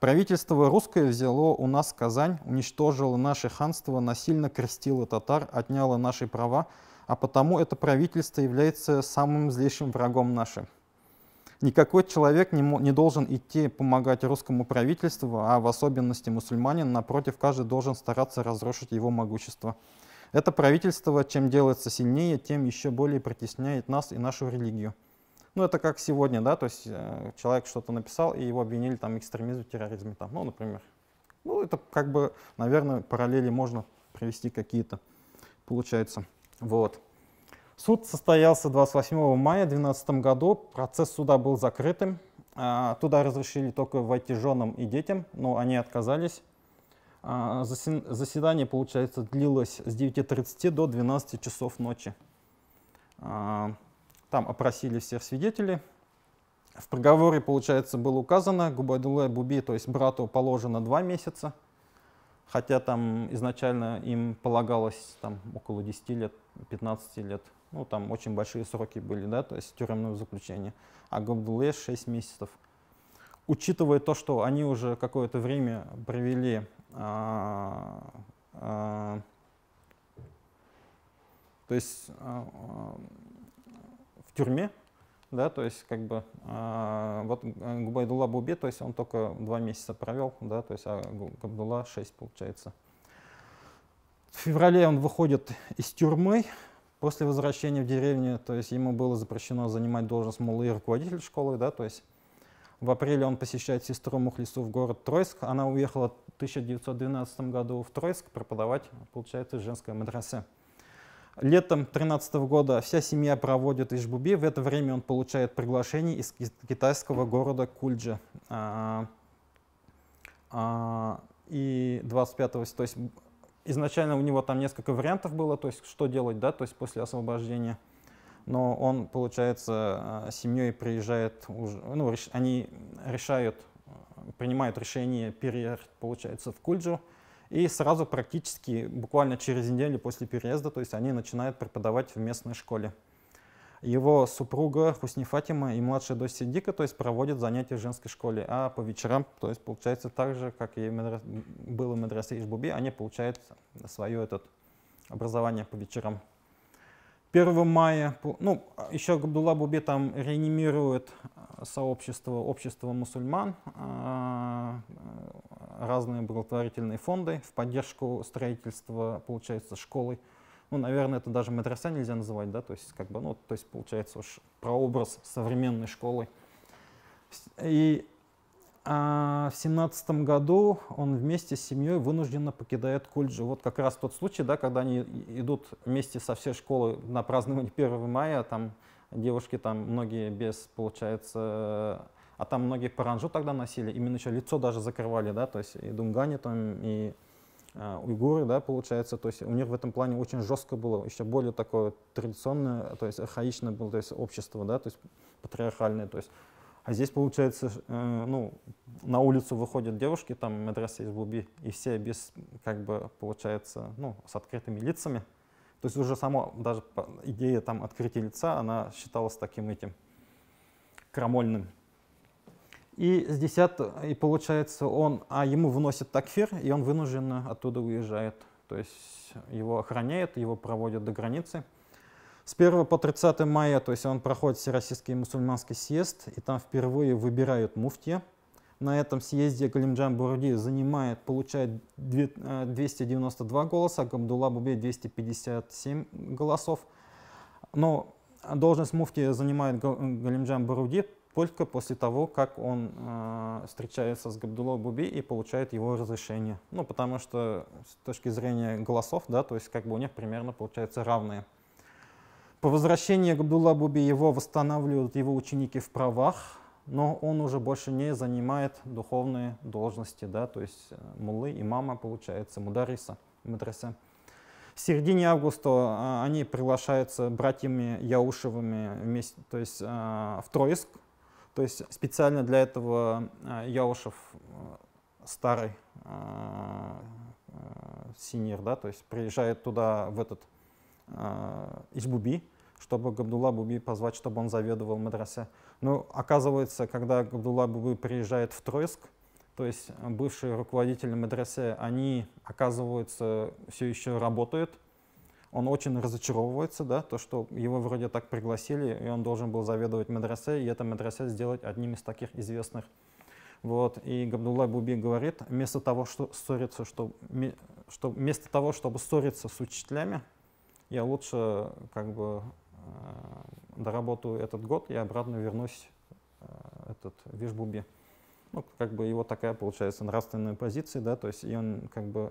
Правительство русское взяло у нас Казань, уничтожило наше ханство, насильно крестило татар, отняло наши права, а потому это правительство является самым злейшим врагом нашим. Никакой человек не, не должен идти помогать русскому правительству, а в особенности мусульманин, напротив, каждый должен стараться разрушить его могущество. Это правительство, чем делается сильнее, тем еще более притесняет нас и нашу религию. Ну, это как сегодня, да, то есть э, человек что-то написал, и его обвинили там в экстремизме, терроризме, там, ну, например. Ну, это как бы, наверное, параллели можно привести какие-то, получается. Вот. Суд состоялся двадцать восьмого мая две тысячи двенадцатого года, процесс суда был закрытым. А, туда разрешили только войти женам и детям, но они отказались. А, заседание, получается, длилось с девяти тридцати до двенадцати часов ночи. А, Там опросили всех свидетелей. В приговоре, получается, было указано, Губайдулле Буби, то есть брату, положено два месяца, хотя там изначально им полагалось там, около десяти лет, пятнадцати лет. Ну, там очень большие сроки были, да, то есть тюремного заключения. А Габдулле шесть месяцев. Учитывая то, что они уже какое-то время провели... А, а, то есть... А, в тюрьме, да, то есть как бы э, вот Губайдулла Буби, то есть он только два месяца провел, да, то есть а Габдулла шесть получается. В феврале он выходит из тюрьмы. После возвращения в деревню, то есть ему было запрещено занимать должность муллы и руководитель школы, да, то есть в апреле он посещает сестру Мухлису в город Троицк. Она уехала в тысяча девятьсот двенадцатом году в Троицк преподавать, получается, женское мадресе. Летом тринадцатого года вся семья проводит Ишбуби. В это время он получает приглашение из китайского города Кульджа. А, а, и двадцать пятого, то есть изначально у него там несколько вариантов было, то есть что делать, да, то есть после освобождения. Но он, получается, с семьей приезжает, уже, ну, реш, они решают, принимают решение переехать, получается, в Кульджу. И сразу практически, буквально через неделю после переезда, то есть они начинают преподавать в местной школе. Его супруга Хусни Фатима и младшая дочь Сиддика, то есть проводят занятия в женской школе, а по вечерам, то есть получается так же, как и медрес, было в медресе Ишбуби, они получают свое этот, образование по вечерам. первого мая, ну, еще Габдулла Буби там реанимирует сообщество, общество мусульман, разные благотворительные фонды в поддержку строительства, получается, школы. Ну, наверное, это даже медреса нельзя называть, да, то есть, как бы, ну, то есть, получается, уж прообраз современной школы. И а, в семнадцатом году он вместе с семьей вынужденно покидает Кульджу. Вот как раз тот случай, да, когда они идут вместе со всей школой на празднование первого мая, там девушки там многие без, получается, а там многие паранджу тогда носили, именно еще лицо даже закрывали, да, то есть и дунгане там, и уйгуры, да, получается, то есть у них в этом плане очень жестко было, еще более такое традиционное, то есть архаичное было, то есть общество, да, то есть патриархальное, то есть, а здесь, получается, э, ну, на улицу выходят девушки, там, медресы из Буби, и все без, как бы, получается, ну, с открытыми лицами, то есть уже сама, даже идея там открытия лица, она считалась таким этим крамольным. И с десятого, и получается, он, а ему вносит такфир, и он вынужденно оттуда уезжает. То есть его охраняет, его проводят до границы. С первого по тридцатое мая, то есть он проходит Всероссийский мусульманский съезд, и там впервые выбирают муфтия. На этом съезде Галимджан Боруди занимает, получает двести девяносто два голоса, Габдулла Буби двести пятьдесят семь голосов. Но должность муфтия занимает Галимджан Боруди только после того, как он э, встречается с Габдуллой Буби и получает его разрешение. Ну, потому что с точки зрения голосов, да, то есть как бы у них примерно получается равные. По возвращении Габдулла Буби его восстанавливают его ученики в правах, но он уже больше не занимает духовные должности, да, то есть муллы, имама, получается, мудариса, медресе. В середине августа они приглашаются братьями Яушевыми вместе, то есть э, в Троицк. То есть специально для этого Яушев, старый э, синьор, да, то есть приезжает туда, в этот, э, Ишбуби, чтобы Габдулла Буби позвать, чтобы он заведовал мадресе. Но оказывается, когда Габдулла Буби приезжает в Троицк, то есть бывшие руководители мадресе, они, оказывается, все еще работают. Он очень разочаровывается, да, то, что его вроде так пригласили, и он должен был заведовать медресе, и это медресе сделать одним из таких известных. Вот. И Габдулла Буби говорит, вместо того, что ссориться, что, что, вместо того, чтобы ссориться с учителями, я лучше как бы доработаю этот год и обратно вернусь этот, в Ишбуби. Ну, как бы его такая, получается, нравственная позиция, да, то есть и он как бы...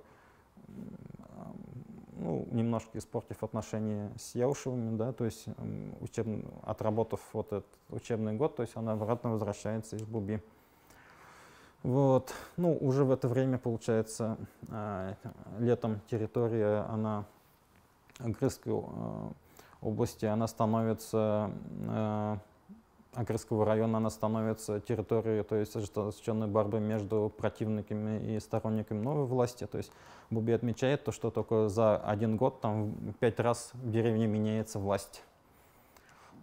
Ну, немножко испортив отношения с Яушевыми, да, то есть учеб... отработав вот этот учебный год, то есть она обратно возвращается из Буби. Вот. Ну, уже в это время, получается, летом территория, она, Агрызской области, она становится, Агрызского района, она становится территорией, то есть ожесточенной борьбы между противниками и сторонниками новой власти. То есть Буби отмечает то, что только за один год там пять раз в деревне меняется власть.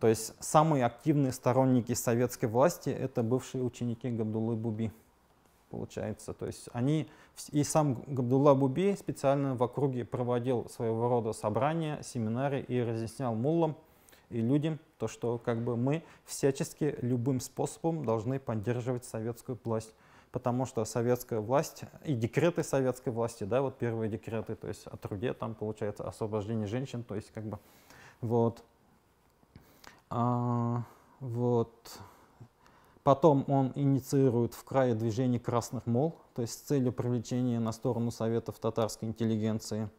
То есть самые активные сторонники советской власти — это бывшие ученики Габдуллы Буби, получается. То есть они, и сам Габдулла Буби специально в округе проводил своего рода собрания, семинары и разъяснял муллам и людям, то, что как бы мы всячески любым способом должны поддерживать советскую власть. Потому что советская власть и декреты советской власти, да, вот первые декреты, то есть о труде, там получается освобождение женщин, то есть как бы вот. А, вот. Потом он инициирует в крае движение красных мол, то есть с целью привлечения на сторону советов татарской интеллигенции.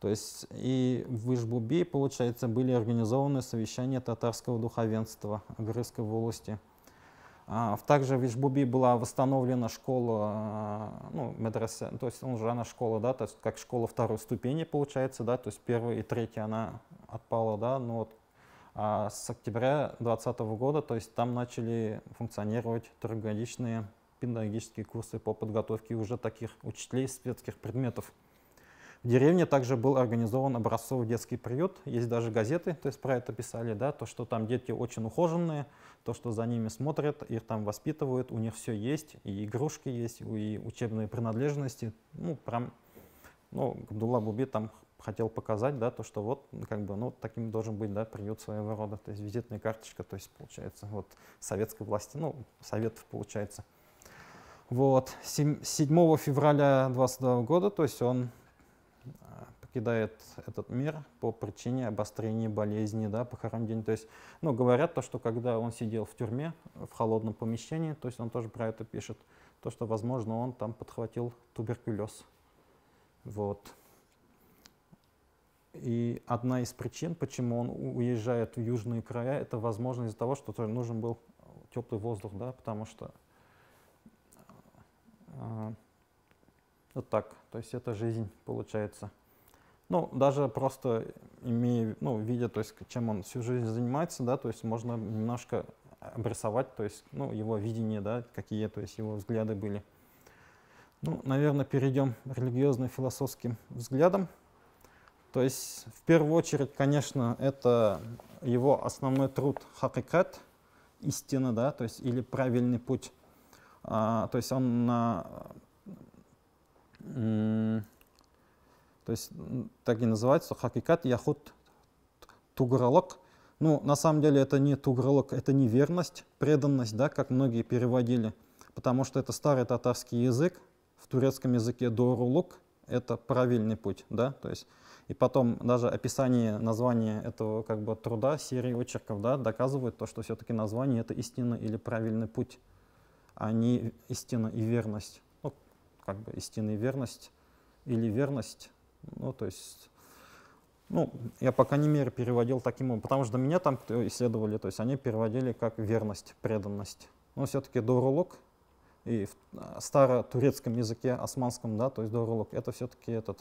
То есть и в Ишбуби, получается, были организованы совещания татарского духовенства Агрызской области. Также в Ишбуби была восстановлена школа, ну, медресе, то есть уже она школа, да, то есть как школа второй ступени, получается, да, то есть первая и третья она отпала, да, ну вот. А с октября две тысячи двадцатого года, то есть там начали функционировать трехгодичные педагогические курсы по подготовке уже таких учителей светских предметов. В деревне также был организован образцовый детский приют. Есть даже газеты, то есть про это писали, да, то, что там дети очень ухоженные, то, что за ними смотрят, их там воспитывают, у них все есть, и игрушки есть, и учебные принадлежности. Ну, прям, ну, Габдулла Буби там хотел показать, да, то, что вот, как бы, ну, таким должен быть, да, приют своего рода, то есть визитная карточка, то есть, получается, вот, советской власти, ну, советов, получается. Вот, седьмого февраля две тысячи двадцатого года, то есть он покидает этот мир по причине обострения болезни, да, похоронения, то есть, ну, говорят то, что когда он сидел в тюрьме, в холодном помещении, то есть он тоже про это пишет, то, что, возможно, он там подхватил туберкулез, вот. И одна из причин, почему он уезжает в южные края, это, возможно, из-за того, что нужен был теплый воздух, да, потому что э, вот так, то есть это жизнь получается. Ну, даже просто имея, ну, видя, то есть, чем он всю жизнь занимается, да, то есть можно немножко обрисовать, то есть, ну, его видение, да, какие, то есть, его взгляды были. Ну, наверное, перейдем к религиозно-философским взглядам. То есть, в первую очередь, конечно, это его основной труд «Хакикат», истина, да, то есть, или правильный путь. А, то есть, он, а, м, то есть, так и называется, «Хакикат яхут тугралок». Ну, на самом деле, это не тугралок, это не верность, преданность, да, как многие переводили, потому что это старый татарский язык, в турецком языке «дорулук» — это правильный путь, да, то есть. И потом даже описание названия этого как бы труда, серии очерков, да, доказывает то, что все-таки название — это истина или правильный путь, а не истина и верность. Ну, как бы истина и верность или верность. Ну, то есть, ну, я, по крайней мере, переводил таким образом, потому что меня там кто исследовали, то есть они переводили как верность, преданность. Но все-таки дорулук и в старо-турецком языке, османском, да, то есть дорулук — это все-таки этот...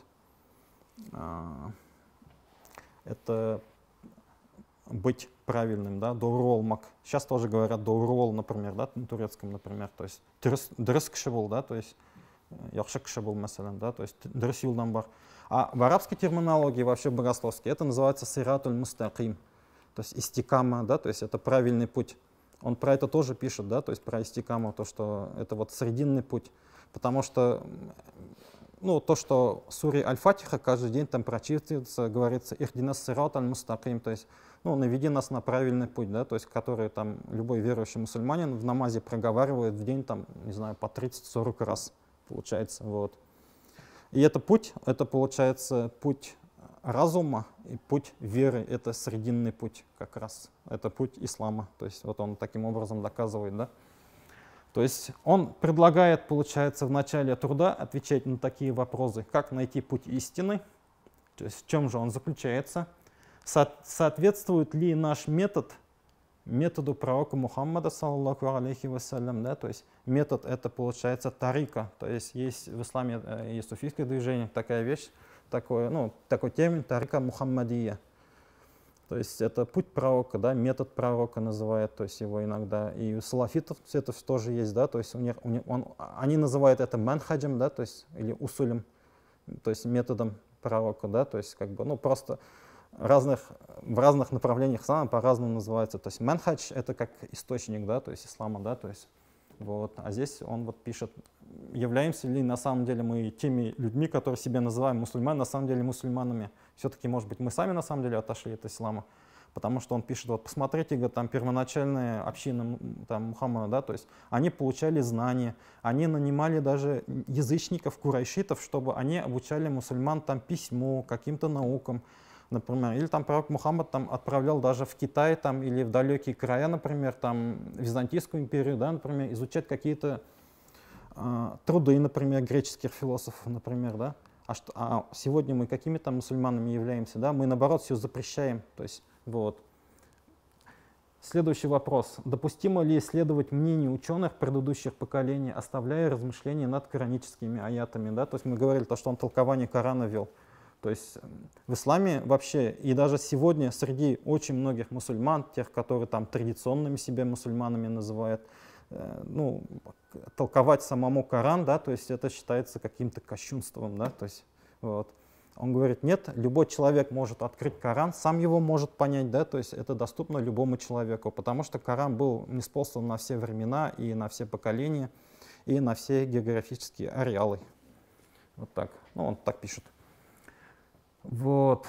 это быть правильным, да, доуролмак. Сейчас тоже говорят доурол, например, да, на турецком, например, то есть дрыскшевол, да, то есть яхшекшевол, маселен, да, то есть дрысюлдан бар. А в арабской терминологии, вообще богословской, это называется сиратуль мустаким, то есть истикама, да, то есть это правильный путь. Он про это тоже пишет, да, то есть про истикаму, то, что это вот срединный путь, потому что... Ну, то, что в суре Аль-Фатиха каждый день там прочитывается, говорится «Ихдинас сират аль-мустаким», то есть, ну, наведи нас на правильный путь, да, то есть, который там любой верующий мусульманин в намазе проговаривает в день, там, не знаю, по тридцать-сорок раз, получается, вот. И это путь, это, получается, путь разума и путь веры, это срединный путь как раз, это путь ислама, то есть, вот он таким образом доказывает, да. То есть он предлагает, получается, в начале труда отвечать на такие вопросы, как найти путь истины, то есть в чем же он заключается, со соответствует ли наш метод методу пророка Мухаммада, саллаллаху алейхи вассалям, да, то есть метод это, получается, тарика, то есть есть в исламе и суфийское движение такая вещь, такой, ну, такой термин тарика мухаммадия. То есть это путь пророка, да, метод пророка называют, то есть его иногда. И у салафитов это тоже есть, да, то есть у них, у них, он, они называют это манхаджем, да, то есть или усулем, то есть методом пророка, да, то есть как бы, ну, просто разных, в разных направлениях ислама по-разному называется. То есть манхадж — это как источник, да, то есть ислама, да, то есть вот. А здесь он вот пишет, являемся ли на самом деле мы теми людьми, которые себя называем мусульман, на самом деле мусульманами. Все-таки, может быть, мы сами на самом деле отошли от ислама. Потому что он пишет, вот посмотрите, говорит, там первоначальные общины там, Мухаммада, да, то есть они получали знания, они нанимали даже язычников, курайшитов, чтобы они обучали мусульман там письму, каким-то наукам, например. Или там пророк Мухаммад там отправлял даже в Китай там, или в далекие края, например, там Византийскую империю, да, например, изучать какие-то э, труды, например, греческих философов, например, да. А, что, а сегодня мы какими-то мусульманами являемся, да, мы наоборот все запрещаем, то есть. Вот. Следующий вопрос. Допустимо ли исследовать мнение ученых предыдущих поколений, оставляя размышления над кораническими аятами? Да? То есть мы говорили, то, что он толкование Корана вел. То есть в исламе вообще, и даже сегодня среди очень многих мусульман, тех, которые там традиционными себя мусульманами называют, э, ну, толковать самому Коран, да, то есть это считается каким-то кощунством. Да? То есть, вот. Он говорит, нет, любой человек может открыть Коран, сам его может понять, да, то есть это доступно любому человеку, потому что Коран был ниспослан на все времена и на все поколения, и на все географические ареалы. Вот так, ну он так пишет. Вот.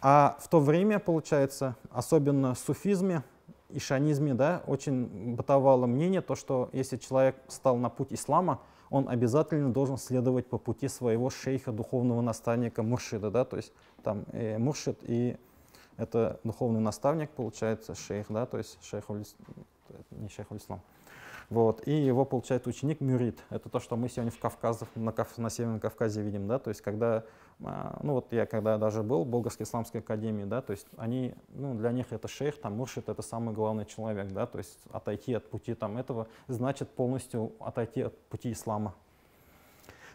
А в то время, получается, особенно в суфизме и шанизме, да, очень бытовало мнение, то, что если человек стал на путь ислама, он обязательно должен следовать по пути своего шейха, духовного наставника, муршида, да, то есть там э, муршид, и это духовный наставник, получается, шейх, да, то есть шейхуль, не шейхуль ислам, вот, и его, получается, ученик мюрид, это то, что мы сегодня в Кавказе, на, Кав... на Северном Кавказе видим, да, то есть когда, ну вот я когда даже был в Болгарской исламской академии, да, то есть они, ну для них это шейх, там муршид, это самый главный человек, да, то есть отойти от пути там этого значит полностью отойти от пути ислама.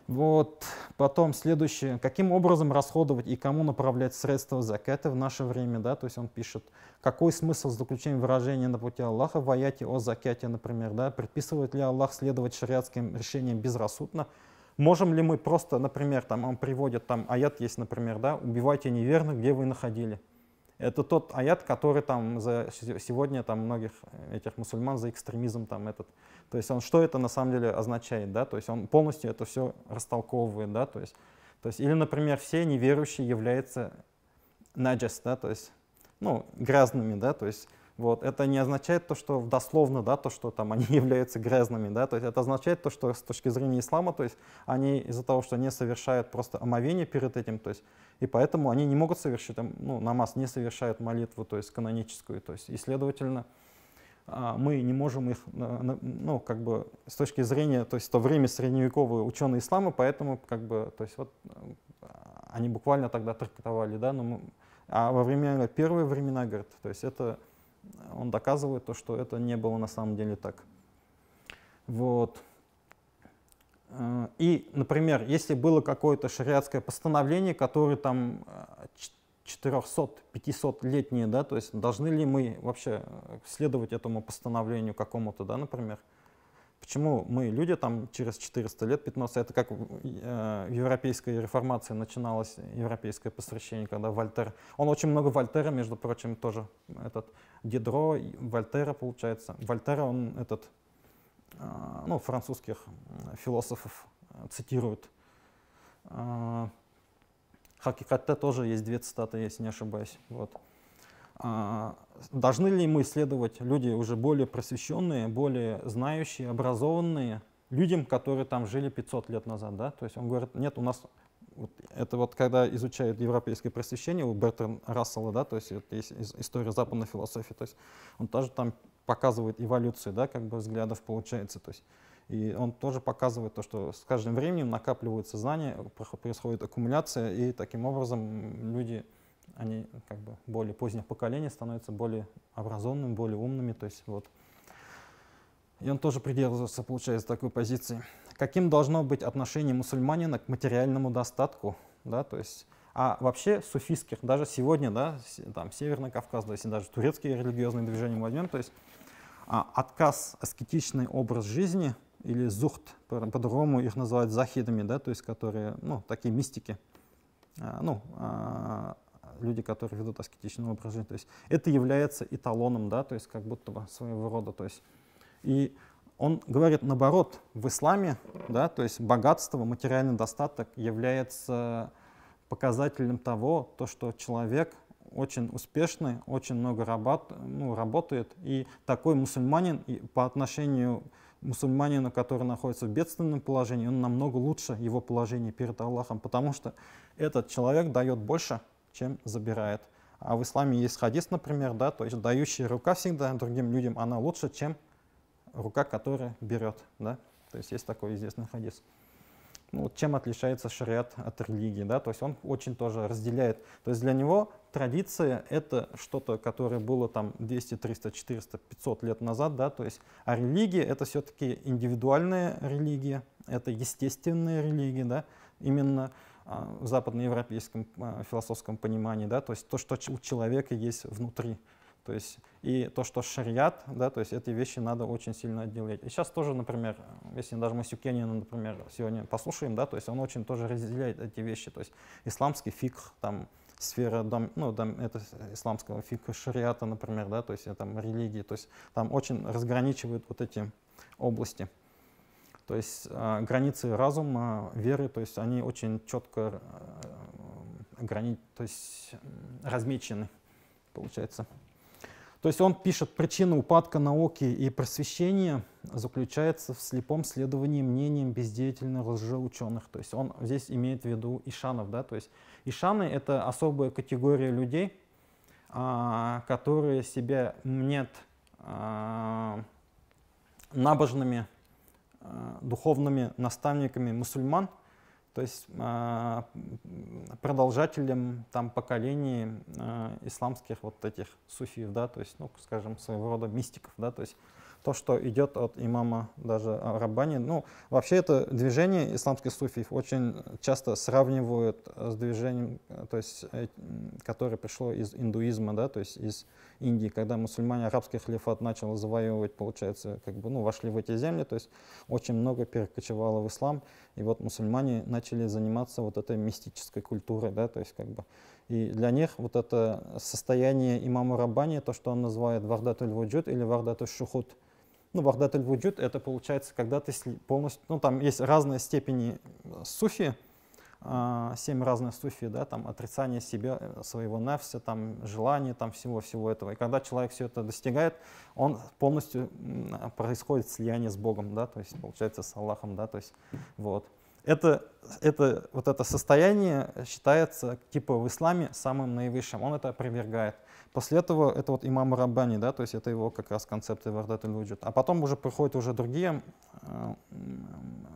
Вот, потом следующее, каким образом расходовать и кому направлять средства закята в наше время, да, то есть он пишет, какой смысл заключения выражения на пути Аллаха в аяте о закяте, например, да, предписывает ли Аллах следовать шариатским решениям безрассудно? Можем ли мы просто, например, там он приводит, там аят есть, например, да, убивайте неверных, где вы находили. Это тот аят, который там за, сегодня там многих этих мусульман за экстремизм там этот. То есть он что это на самом деле означает, да, то есть он полностью это все растолковывает, да, то есть, то есть или, например, все неверующие являются наджас, да, то есть, ну, грязными, да, то есть. Вот. Это не означает то, что дословно, да, то, что там они являются грязными, да, то есть это означает то, что с точки зрения ислама, то есть они из-за того, что не совершают просто омовение перед этим, то есть, и поэтому они не могут совершить, ну, намаз, не совершают молитву, то есть каноническую, то есть, и следовательно, мы не можем их, ну, как бы, с точки зрения, то есть в то время средневековые ученые ислама, поэтому, как бы, то есть вот они буквально тогда трактовали, да, но мы, а во время, первые времена, говорят, то есть это он доказывает то, что это не было на самом деле так. Вот. И, например, если было какое-то шариатское постановление, которое там четырёхсот-пятисотлетнее, да, то есть должны ли мы вообще следовать этому постановлению какому-то, да, например? Почему мы, люди, там через четыреста лет, пятнадцать, это как э, европейская реформация начиналась, европейское посвящение, когда Вольтер, он очень много Вольтера, между прочим, тоже, этот Дидро, Вольтера, получается. Вольтера, он этот, э, ну, французских философов цитирует. Э, Хакикатте тоже есть две цитаты, если не ошибаюсь, вот. Должны ли мы следовать, люди уже более просвещенные, более знающие, образованные, людям, которые там жили пятьсот лет назад, да? То есть он говорит, нет, у нас, вот, это вот когда изучают европейское просвещение у Бертрана Рассела, да, то есть, вот, есть история западной философии, то есть он тоже там показывает эволюцию, да, как бы взглядов получается, то есть, и он тоже показывает то, что с каждым временем накапливаются знания, происходит аккумуляция, и таким образом люди, они как бы более поздних поколений становятся более образованными, более умными, то есть вот. И он тоже придерживается, получается, такой позиции. Каким должно быть отношение мусульманина к материальному достатку, да, то есть, а вообще суфийских, даже сегодня, да, там Северный Кавказ, да, если даже турецкие религиозные движения возьмем, то есть а, отказ, аскетичный образ жизни или зухт, по-другому их называют захидами, да, то есть которые, ну, такие мистики, а, ну, а, люди, которые ведут аскетичный образ жизни, то есть это является эталоном, да, то есть как будто бы своего рода, то есть и он говорит, наоборот, в исламе, да, то есть богатство, материальный достаток является показателем того, то, что человек очень успешный, очень много работ, ну, работает. И такой мусульманин и по отношению к мусульманину, который находится в бедственном положении, он намного лучше его положение перед Аллахом, потому что этот человек дает больше, чем забирает. А в исламе есть хадис, например, да, то есть дающая рука всегда другим людям, она лучше, чем рука, которая берет. Да? То есть есть такой известный хадис. Ну, вот чем отличается шариат от религии, да, то есть он очень тоже разделяет. То есть для него традиция — это что-то, которое было там двести, триста, четыреста, пятьсот лет назад, да, то есть, а религия — это все-таки индивидуальная религия, это естественная религия, да, именно а, в западноевропейском а, философском понимании, да, то есть то, что у человека есть внутри. То есть и то, что шариат, да, то есть эти вещи надо очень сильно отделять. И сейчас тоже, например, если даже мы Сюкенина, например, сегодня послушаем, да, то есть он очень тоже разделяет эти вещи. То есть исламский фикх, там сфера, дом, ну, дом, это исламского фикха, шариата, например, да, то есть там религии, то есть там очень разграничивают вот эти области. То есть э, границы разума, веры, то есть они очень четко э, грани, то есть размечены, получается. То есть он пишет, причина упадка науки и просвещения заключается в слепом следовании мнениям бездеятельных лжеученых. То есть он здесь имеет в виду ишанов. Да? То есть ишаны — это особая категория людей, которые себя мнят набожными духовными наставниками мусульман, то есть продолжателем там поколений исламских вот этих суфиев, да, то есть, ну, скажем, своего рода мистиков, да, то есть то, что идет от имама даже Раббани. Ну, вообще это движение исламских суфиев очень часто сравнивают с движением, то есть, которое пришло из индуизма, да, то есть из Индии, когда мусульмане арабский халифат начал завоевывать, получается, как бы, ну, вошли в эти земли, то есть очень много перекочевало в ислам, и вот мусульмане начали заниматься вот этой мистической культурой, да, то есть как бы. И для них вот это состояние имама Раббани, то, что он называет вахдат-уль-вуджуд или вахдат-уль-шухуд. Ну, вахдат-уль-вуджуд — это получается, когда ты полностью… Ну, там есть разные степени суфи, семь разных суфи, да, там отрицание себя, своего нафса, там желание, там всего-всего этого. И когда человек все это достигает, он полностью происходит слияние с Богом, да, то есть получается с Аллахом, да, то есть вот. Это, это, вот это состояние считается типа в исламе самым наивысшим, он это опровергает. После этого это вот имам Раббани, да, то есть это его как раз концепты вахдат-уль-вуджуд. А потом уже приходят уже другие э,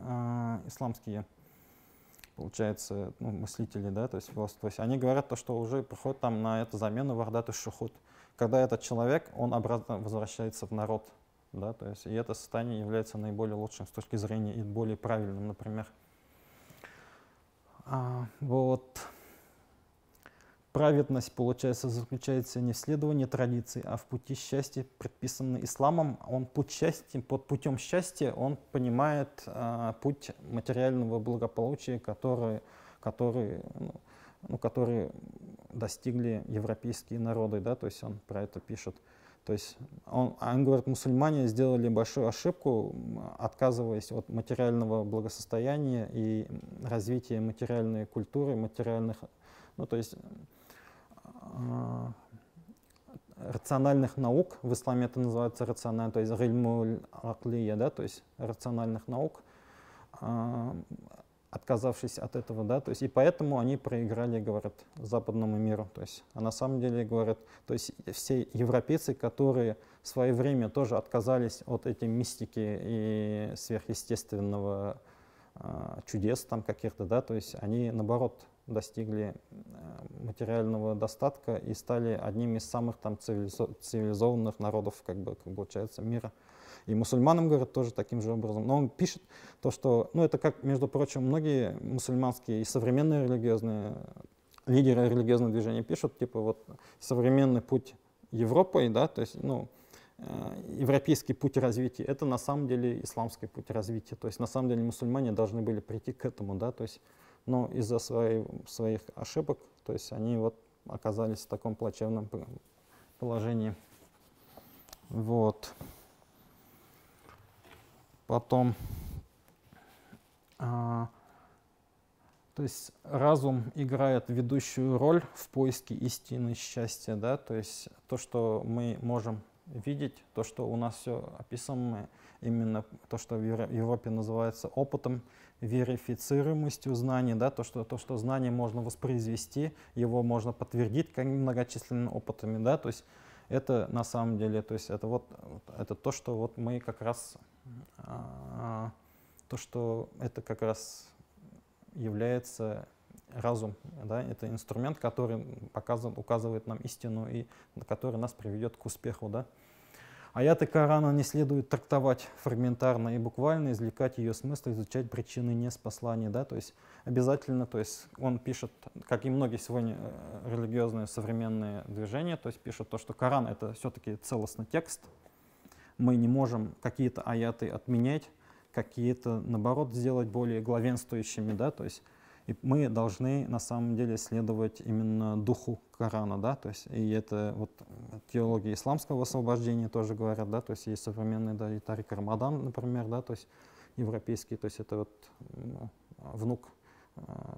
э, исламские, получается, ну, мыслители, да, то есть, то есть они говорят, то, что уже приходит там на эту замену вахдат-уль-шухуд, когда этот человек, он обратно возвращается в народ, да, то есть и это состояние является наиболее лучшим с точки зрения и более правильным, например. А, вот. Праведность, получается, заключается не в следовании традиций, а в пути счастья, предписанный исламом. Он путь счастья, под путем счастья он понимает а, путь материального благополучия, который, который, ну, который достигли европейские народы. Да? То есть он про это пишет. То есть он, он говорит, мусульмане сделали большую ошибку, отказываясь от материального благосостояния и развития материальной культуры, материальных, ну, то есть, э, рациональных наук. В исламе это называется рационально, то есть гильмуль аклия, да, то есть рациональных наук, э, отказавшись от этого, да, то есть и поэтому они проиграли, говорят, западному миру, то есть, а на самом деле, говорят, то есть все европейцы, которые в свое время тоже отказались от этой мистики и сверхъестественного э, чудес там каких-то, да, то есть они, наоборот, достигли материального достатка и стали одним из самых там цивилизованных народов, как бы, как получается, мира. И мусульманам, говорят, тоже таким же образом. Но он пишет то, что, ну, это как, между прочим, многие мусульманские и современные религиозные лидеры религиозного движения пишут, типа, вот современный путь Европы, да, то есть, ну, европейский путь развития, это на самом деле исламский путь развития. То есть на самом деле мусульмане должны были прийти к этому, да, то есть, но из-за своих, своих ошибок, то есть они вот оказались в таком плачевном положении. Вот. Потом, а, То есть разум играет ведущую роль в поиске истины счастья, да, то есть то, что мы можем видеть, то, что у нас все описано, именно то, что в Европе называется опытом, верифицируемостью знаний, да, то, что, то, что знание можно воспроизвести, его можно подтвердить многочисленными опытами, да, то есть это на самом деле, то есть это вот, это то, что вот мы как раз, а, то, что это как раз является разум, да, это инструмент, который показывает, указывает нам истину и который нас приведет к успеху, да. Аяты Корана не следует трактовать фрагментарно и буквально, извлекать ее смысл, изучать причины неспослания, да, то есть обязательно, то есть он пишет, как и многие сегодня религиозные современные движения, то есть пишет то, что Коран — это все-таки целостный текст, мы не можем какие-то аяты отменять, какие-то, наоборот, сделать более главенствующими, да, то есть и мы должны на самом деле следовать именно духу Корана, да, то есть и это вот теология исламского освобождения тоже говорят, да, то есть есть современный, да, и Тарик Рамадан, например, да, то есть европейский, то есть это вот внук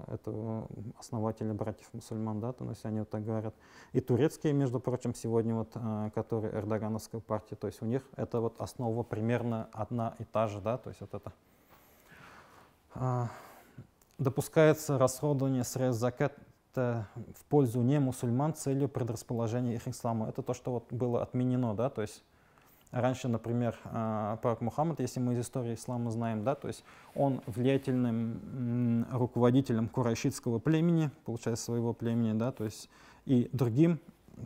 этого основателя братьев мусульман, да, то есть они вот так говорят. И турецкие, между прочим, сегодня вот, которые эрдогановской партии, то есть у них это вот основа примерно одна и та же, да, то есть вот это. Допускается расходование средств заката в пользу не мусульман с целью предрасположения их исламу. Это то, что вот было отменено, да, то есть раньше, например, пророк Мухаммад, если мы из истории ислама знаем, да, то есть он влиятельным руководителем курайшитского племени, получается своего племени, да, то есть и другим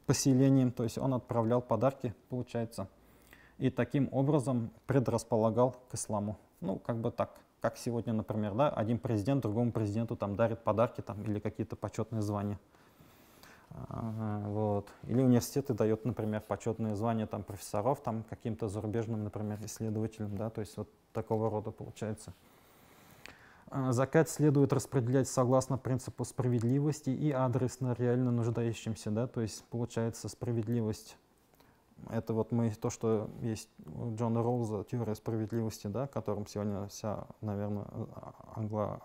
поселениям, то есть он отправлял подарки, получается, и таким образом предрасполагал к исламу. Ну, как бы так. Как сегодня, например, да, один президент другому президенту там дарит подарки там, или какие-то почетные звания. А, вот. Или университеты дают, например, почетные звания там, профессоров там, каким-то зарубежным, например, исследователям. Да, то есть вот такого рода получается. А, закат следует распределять согласно принципу справедливости и адресно реально нуждающимся. Да, то есть получается справедливость. Это вот мы, то, что есть у Джона Роуза, теория справедливости, да, которым сегодня вся, наверное, англо,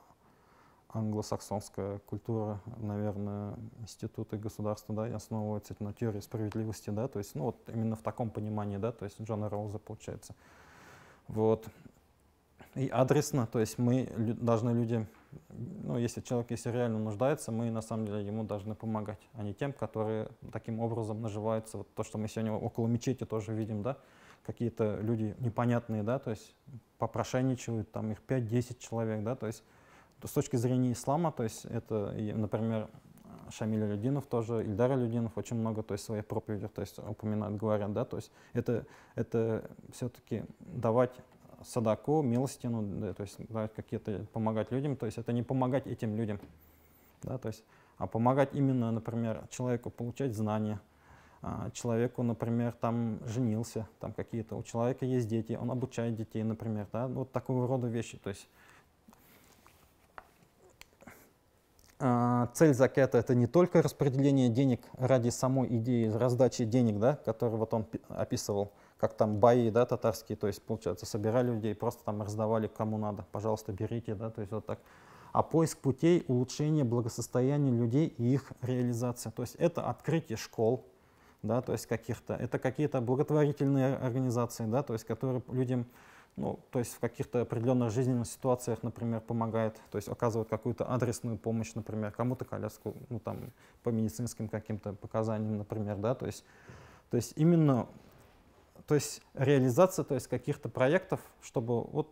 англосаксонская культура, наверное, институты государства, да, и основываются на теории справедливости, да, то есть, ну, вот именно в таком понимании, да, то есть Джона Роуза получается. Вот. И адресно, то есть мы должны людям, ну, если человек, если реально нуждается, мы на самом деле ему должны помогать, а не тем, которые таким образом наживаются. Вот то, что мы сегодня около мечети тоже видим, да, какие-то люди непонятные, да, то есть попрошайничают, там их пять-десять человек, да, то есть то с точки зрения ислама, то есть это, и, например, Шамиль Аль-Удинов тоже, Ильдар Аль-Удинов очень много, то есть своих проповедей, то есть упоминают, говорят, да, то есть это, это все-таки давать садаку, милостину, да, то есть да, какие-то помогать людям, то есть это не помогать этим людям, да, то есть, а помогать именно, например, человеку получать знания, а, человеку, например, там женился, там какие-то у человека есть дети, он обучает детей, например, да, вот такого рода вещи, то есть а, цель закята — это не только распределение денег ради самой идеи раздачи денег, да, которую вот он описывал, как там баи, да, татарские, то есть, получается, собирали людей, просто там раздавали кому надо, пожалуйста, берите, да, то есть вот так. А поиск путей улучшения благосостояния людей и их реализация, то есть это открытие школ, да, то есть каких-то, это какие-то благотворительные организации, да, то есть которые людям, ну, то есть в каких-то определенных жизненных ситуациях, например, помогают, то есть оказывают какую-то адресную помощь, например, кому-то коляску, ну, там, по медицинским каким-то показаниям, например, да, то есть, то есть именно... То есть реализация, то есть каких-то проектов, чтобы вот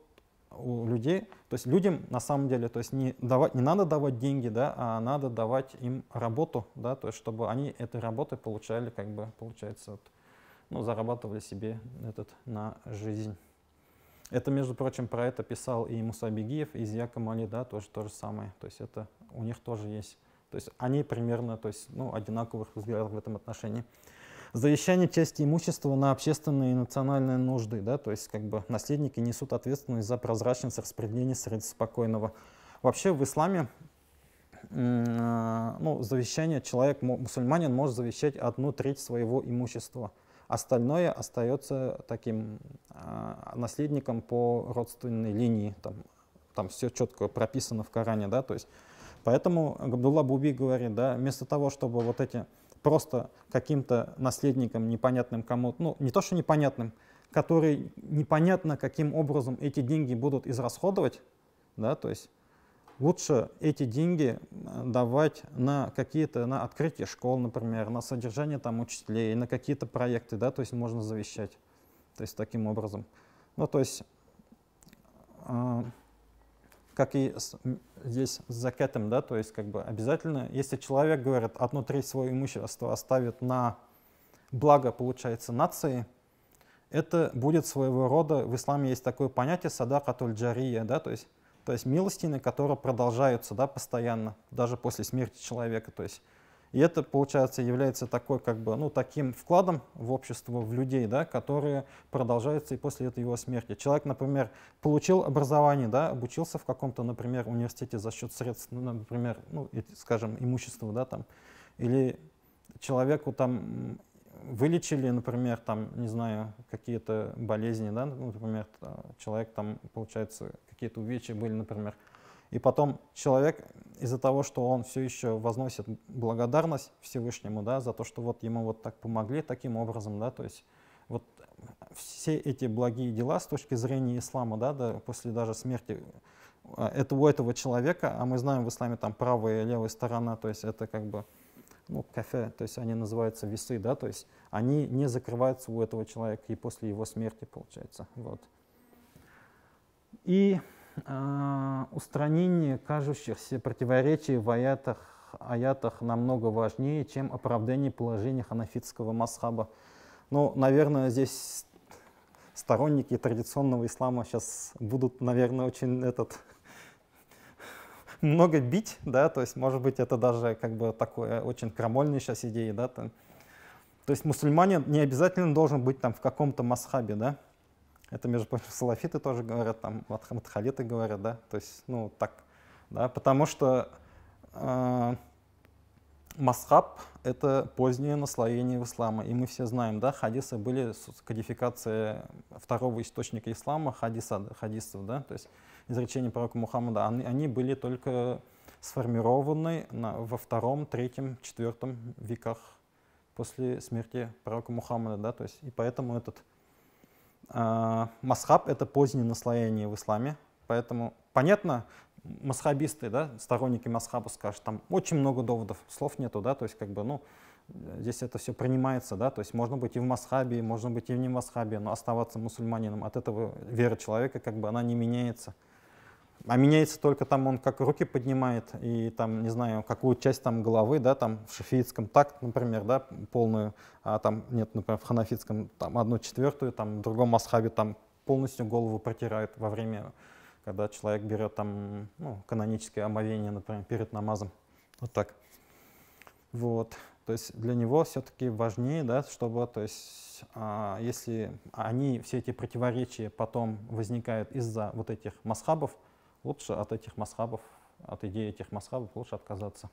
у людей, то есть людям на самом деле, то есть не давать, не надо давать деньги, да, а надо давать им работу, да, то есть чтобы они этой работой получали, как бы получается, вот, ну, зарабатывали себе этот на жизнь. Это, между прочим, про это писал и Муса Бегиев, и Зия Камали, да, тоже то же самое. То есть это у них тоже есть, то есть они примерно, то есть, ну, одинаковых взглядов в этом отношении. Завещание части имущества на общественные и национальные нужды, да, то есть как бы наследники несут ответственность за прозрачность распределения средств спокойного. Вообще в исламе, ну, завещание человек, мусульманин может завещать одну треть своего имущества, остальное остается таким а, наследником по родственной линии, там, там все четко прописано в Коране, да, то есть. Поэтому Габдулла Буби говорит, да, вместо того, чтобы вот эти просто каким-то наследникам, непонятным кому-то, ну не то что непонятным, которые непонятно каким образом эти деньги будут израсходовать, да, то есть лучше эти деньги давать на какие-то, на открытие школ, например, на содержание там учителей, на какие-то проекты, да, то есть можно завещать, то есть таким образом. Ну, то есть, э, как и с, здесь с закатом, да, то есть как бы обязательно, если человек, говорит, одну треть своего имущества оставит на благо, получается, нации, это будет своего рода, в исламе есть такое понятие садакатуль джария, да, то есть, то есть милостины, которые продолжаются, да, постоянно, даже после смерти человека. То есть, и это, получается, является такой, как бы, ну, таким вкладом в общество, в людей, да, которые продолжаются и после этой его смерти. Человек, например, получил образование, да, обучился в каком-то, например, университете за счет средств, например, ну, скажем, имущества, да, там, или человеку там вылечили, например, там, не знаю, какие-то болезни, да, например, человек там, получается, какие-то увечья были, например. И потом человек из-за того, что он все еще возносит благодарность Всевышнему, да, за то, что вот ему вот так помогли таким образом, да, то есть вот все эти благие дела с точки зрения ислама, да, да, после даже смерти это у этого человека, а мы знаем в исламе там правая и левая сторона, то есть это как бы, ну, кафе, то есть они называются весы, да, то есть они не закрываются у этого человека и после его смерти, получается, вот. И э, устранение кажущихся противоречий в аятах, аятах намного важнее, чем оправдание положения ханафитского мазхаба. Ну, наверное, здесь сторонники традиционного ислама сейчас будут, наверное, очень этот... много бить, да, то есть, может быть, это даже как бы такое очень крамольная сейчас идея, да, там. То есть мусульманин не обязательно должен быть там в каком-то масхабе, да, это, между прочим, салафиты тоже говорят, там, мадхалиты говорят, да, то есть, ну, так, да, потому что э, масхаб — это позднее наслоение ислама, и мы все знаем, да, хадисы были с кодификацией второго источника ислама, хадиса, хадисов, да, то есть, изречения пророка Мухаммада, они, они были только сформированы на, во втором, третьем, четвертом веках после смерти пророка Мухаммада, да, то есть и поэтому этот э, масхаб — это позднее наслоение в исламе, поэтому понятно, масхабисты, да, сторонники масхаба скажут, там очень много доводов, слов нету, да, то есть как бы, ну, здесь это все принимается, да, то есть можно быть и в масхабе, можно быть и в не масхабе, но оставаться мусульманином, от этого вера человека как бы она не меняется. А меняется только там он как руки поднимает и там, не знаю, какую часть там головы, да, там в шафиитском такт, например, да, полную, а там нет, например, в ханафитском там одну четвертую, там в другом масхабе там полностью голову протирают во время, когда человек берет там, ну, каноническое омовение, например, перед намазом, вот так. Вот, то есть для него все-таки важнее, да, чтобы, то есть, а, если они, все эти противоречия потом возникают из-за вот этих масхабов, лучше от этих масхабов, от идеи этих масхабов лучше отказаться.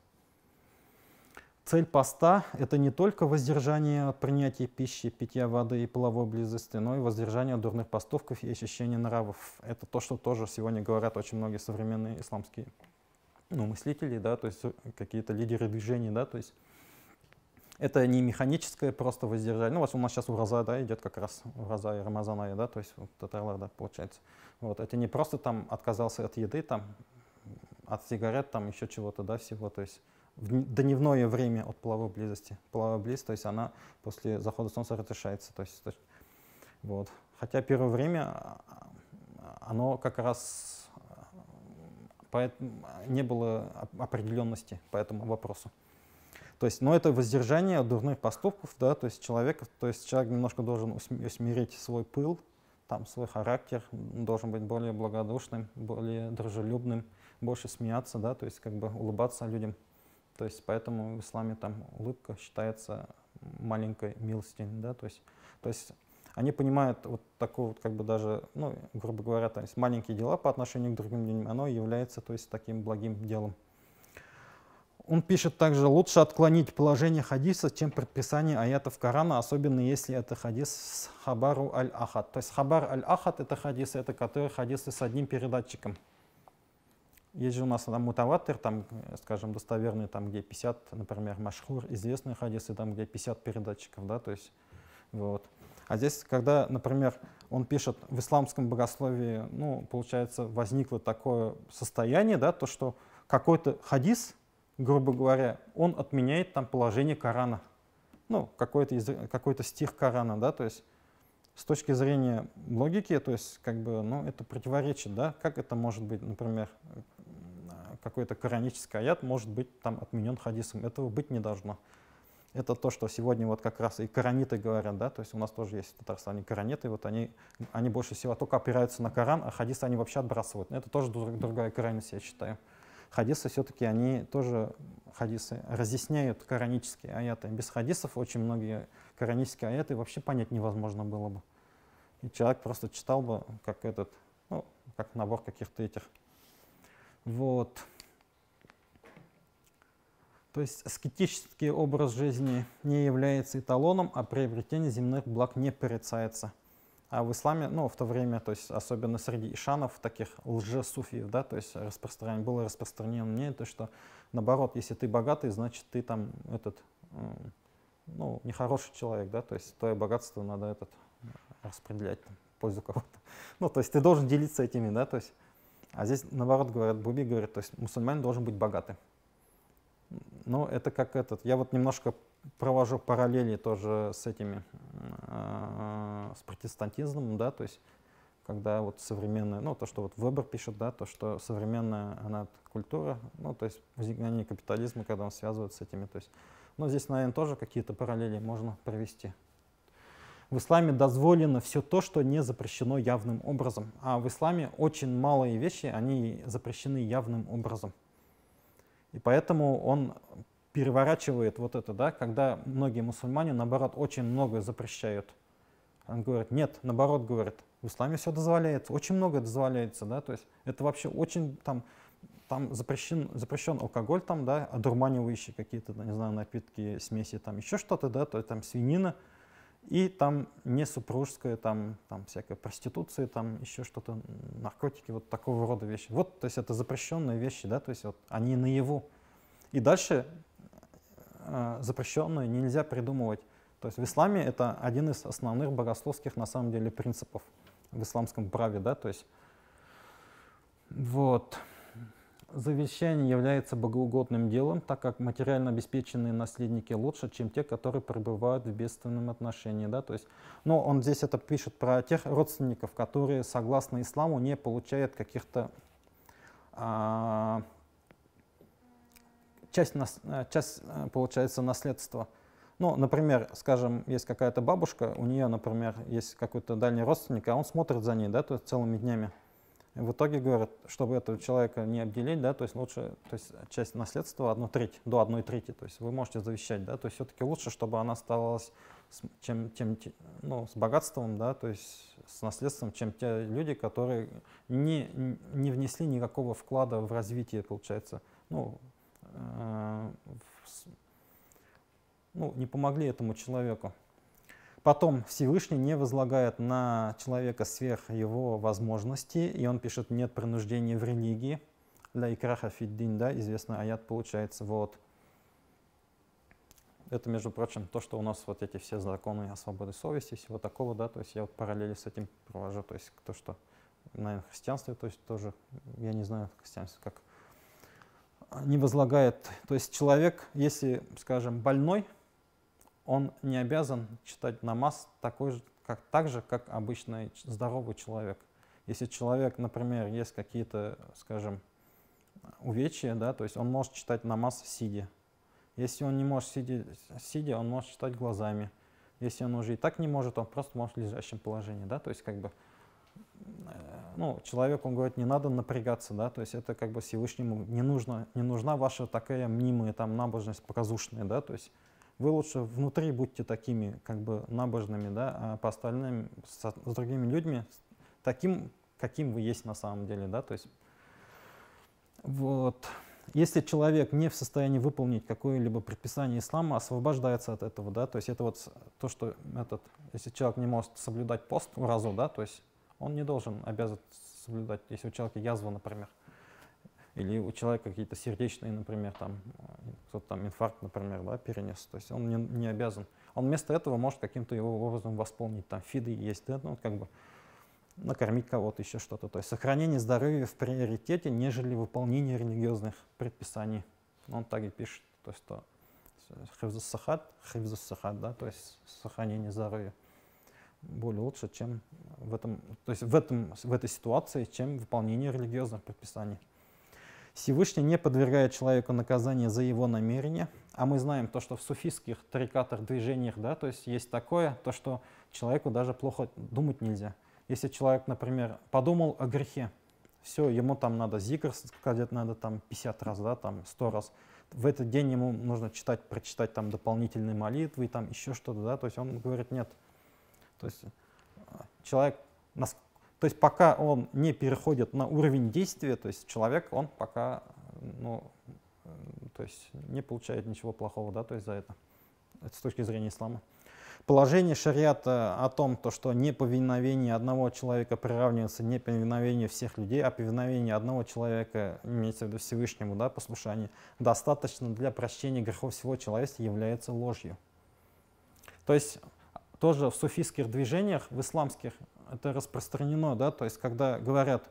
Цель поста — это не только воздержание от принятия пищи, питья воды и половой близости, но и воздержание от дурных поступков и очищение нравов. Это то, что тоже сегодня говорят очень многие современные исламские, ну, мыслители, да, то есть какие-то лидеры движений, да, то есть это не механическое просто воздержание. Ну, вот у нас сейчас ураза, да, идет как раз ураза и рамазана, да, то есть вот, татарлар, да, получается. Вот, это не просто там отказался от еды, там, от сигарет, там еще чего-то, да, всего, то есть в дневное время от половой близости. Половая близость, то есть она после захода солнца разрешается, то есть, то есть вот. Хотя первое время оно как раз не было определенности по этому вопросу. То есть, но это воздержание от дурных поступков, да, то есть человек, то есть человек немножко должен усмирить свой пыл, там, свой характер, должен быть более благодушным, более дружелюбным, больше смеяться, да, то есть как бы улыбаться людям. То есть поэтому в исламе там улыбка считается маленькой милостью, да, то есть, то есть они понимают вот такое вот как бы даже, ну, грубо говоря, то есть маленькие дела по отношению к другим людям, оно является, то есть, таким благим делом. Он пишет также, лучше отклонить положение хадиса, чем предписание аятов Корана, особенно если это хадис с хабару аль-ахад. То есть хабар аль-ахад — это хадисы, это которые хадисы с одним передатчиком. Есть же у нас там мутаваттер, там, скажем, достоверный, там, где пятьдесят, например, машхур, известные хадисы, там, где пятьдесят передатчиков, да, то есть, вот. А здесь, когда, например, он пишет, в исламском богословии, ну, получается, возникло такое состояние, да, то, что какой-то хадис, грубо говоря, он отменяет там положение Корана, ну, какой-то какой-то стих Корана, да, то есть, с точки зрения логики, то есть, как бы, ну, это противоречит, да, как это может быть, например, какой-то коранический аят может быть там отменен хадисом, этого быть не должно. Это то, что сегодня вот как раз и кораниты говорят, да, то есть у нас тоже есть в Татарстане кораниты, вот они, они больше всего только опираются на Коран, а хадисы они вообще отбрасывают. Это тоже другая крайность, я считаю. Хадисы все-таки, они тоже, хадисы разъясняют коранические аяты. Без хадисов очень многие коранические аяты вообще понять невозможно было бы. И человек просто читал бы как этот, ну, как набор каких-то этих. Вот. То есть аскетический образ жизни не является эталоном, а приобретение земных благ не порицается. А в исламе, ну, в то время, то есть особенно среди ишанов, таких лже-суфиев, да, то есть распространено, было распространено мнение, то, что наоборот, если ты богатый, значит ты там этот, ну, нехороший человек, да, то есть твое богатство надо этот распределять там, в пользу кого-то. Ну, то есть ты должен делиться этими, да, то есть. А здесь наоборот говорят, Буби говорит, то есть мусульманин должен быть богатым. Ну, это как этот, я вот немножко провожу параллели тоже с этими, э, с протестантизмом, да, то есть, когда вот современная, ну, то, что вот Вебер пишет, да, то, что современная она культура, ну, то есть, возникновение капитализма, когда он связывает с этими, то есть, ну, здесь, наверное, тоже какие-то параллели можно провести. В исламе дозволено все то, что не запрещено явным образом, а в исламе очень малые вещи, они запрещены явным образом. И поэтому он переворачивает вот это, да, когда многие мусульмане, наоборот, очень многое запрещают. Он говорит, нет, наоборот, говорит, в исламе все дозволяется, очень многое дозволяется, да, то есть это вообще очень там, там запрещен, запрещен алкоголь, там, да, одурманивающие какие-то, не знаю, напитки, смеси, там еще что-то, да, то есть там свинина, и там не супружеская, там, там всякая проституция, там еще что-то, наркотики, вот такого рода вещи. Вот, то есть это запрещенные вещи, да, то есть вот они наяву. И дальше э, запрещенные нельзя придумывать. То есть в исламе это один из основных богословских, на самом деле, принципов в исламском праве, да, то есть вот. Завещание является богоугодным делом, так как материально обеспеченные наследники лучше, чем те, которые пребывают в бедственном отношении. Да? То есть, но он здесь это пишет про тех родственников, которые, согласно исламу, не получают каких-то а, часть, часть, получается, наследства. Ну, например, скажем, есть какая-то бабушка, у нее, например, есть какой-то дальний родственник, а он смотрит за ней, да, то есть целыми днями. В итоге говорят, чтобы этого человека не обделить, да, то есть лучше, то есть часть наследства одну треть, до одной трети, то есть вы можете завещать, да, то есть все-таки лучше, чтобы она оставалась с, чем, тем, ну, с богатством, да, то есть с наследством, чем те люди, которые не, не внесли никакого вклада в развитие, получается, ну, э, в, ну, не помогли этому человеку. Потом Всевышний не возлагает на человека сверх его возможностей, и он пишет, нет принуждения в религии. Ля икраха фид-дин, да, известный аят получается. Вот. Это, между прочим, то, что у нас вот эти все законы о свободе совести, всего такого, да, то есть я вот параллели с этим провожу, то есть то, что, наверное, христианство, то есть тоже, я не знаю, христианство как, не возлагает, то есть человек, если, скажем, больной, он не обязан читать намаз такой же, как, так же, как обычный здоровый человек. Если человек, например, есть какие-то, скажем, увечья, да, то есть он может читать намаз сидя. Если он не может сидя, сидя, он может читать глазами. Если он уже и так не может, он просто может в лежащем положении, да, то есть как бы, ну, человек, он говорит, не надо напрягаться, да, то есть это как бы Всевышнему не нужно, не нужна ваша такая мнимая там набожность показушная, да, то есть вы лучше внутри будьте такими, как бы, набожными, да, а по остальным, с, с другими людьми, таким, каким вы есть на самом деле, да, то есть, вот. Если человек не в состоянии выполнить какое-либо предписание ислама, освобождается от этого, да, то есть это вот то, что этот, если человек не может соблюдать пост в разу, да, то есть он не должен обязан соблюдать, если у человека язва, например. Или у человека какие-то сердечные, например, там, кто-то там инфаркт, например, да, перенес. То есть он не, не обязан. Он вместо этого может каким-то его образом восполнить. Там фиды есть, да, ну, как бы накормить кого-то, еще что-то. То есть сохранение здоровья в приоритете, нежели выполнение религиозных предписаний. Он так и пишет. То есть то, хивзус-сахат, хивзус-сахат, да, то есть сохранение здоровья более лучше, чем в этом, то есть в, этом, в этой ситуации, чем выполнение религиозных предписаний. Всевышний не подвергает человеку наказания за его намерение, а мы знаем то, что в суфийских тарикатах, движениях, да, то есть есть такое, то, что человеку даже плохо думать нельзя. Если человек, например, подумал о грехе, все, ему там надо зикр сказать, надо там пятьдесят раз, да, там сто раз. В этот день ему нужно читать, прочитать там дополнительные молитвы и там еще что-то, да, то есть он говорит нет. То есть человек нас То есть пока он не переходит на уровень действия, то есть человек, он пока ну, то есть не получает ничего плохого, да, то есть за это, это с точки зрения ислама. Положение шариата о том, то, что неповиновение одного человека приравнивается не повиновению всех людей, а повиновение одного человека, имеется в виду Всевышнему, да, послушание, достаточно для прощения грехов всего человечества, является ложью. То есть тоже в суфийских движениях, в исламских, это распространено, да, то есть когда говорят,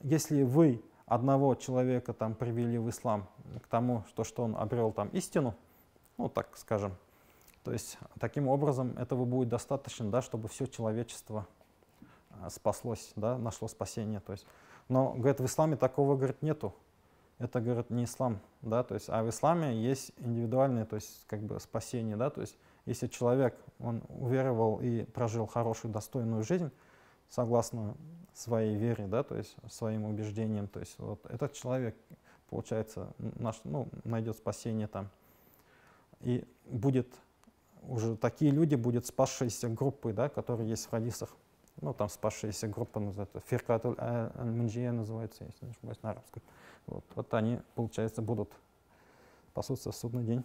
если вы одного человека там привели в ислам к тому, что, что он обрел там истину, ну так скажем, то есть таким образом этого будет достаточно, да, чтобы все человечество спаслось, да, нашло спасение, то есть. Но, говорит, в исламе такого, говорит, нету, это, говорит, не ислам, да, то есть, а в исламе есть индивидуальное, то есть, как бы спасение, да, то есть. Если человек, он уверовал и прожил хорошую, достойную жизнь, согласно своей вере, да, то есть своим убеждениям, то есть вот этот человек, получается, наш, ну, найдет спасение там. И будет уже такие люди, будут спасшиеся группы, да, которые есть в хадисах. Ну, там спасшиеся группы, называется, фиркатуль аль-мунджия называется, если не ошибаюсь, на арабском. Вот, вот они, получается, будут спасутся в судный день.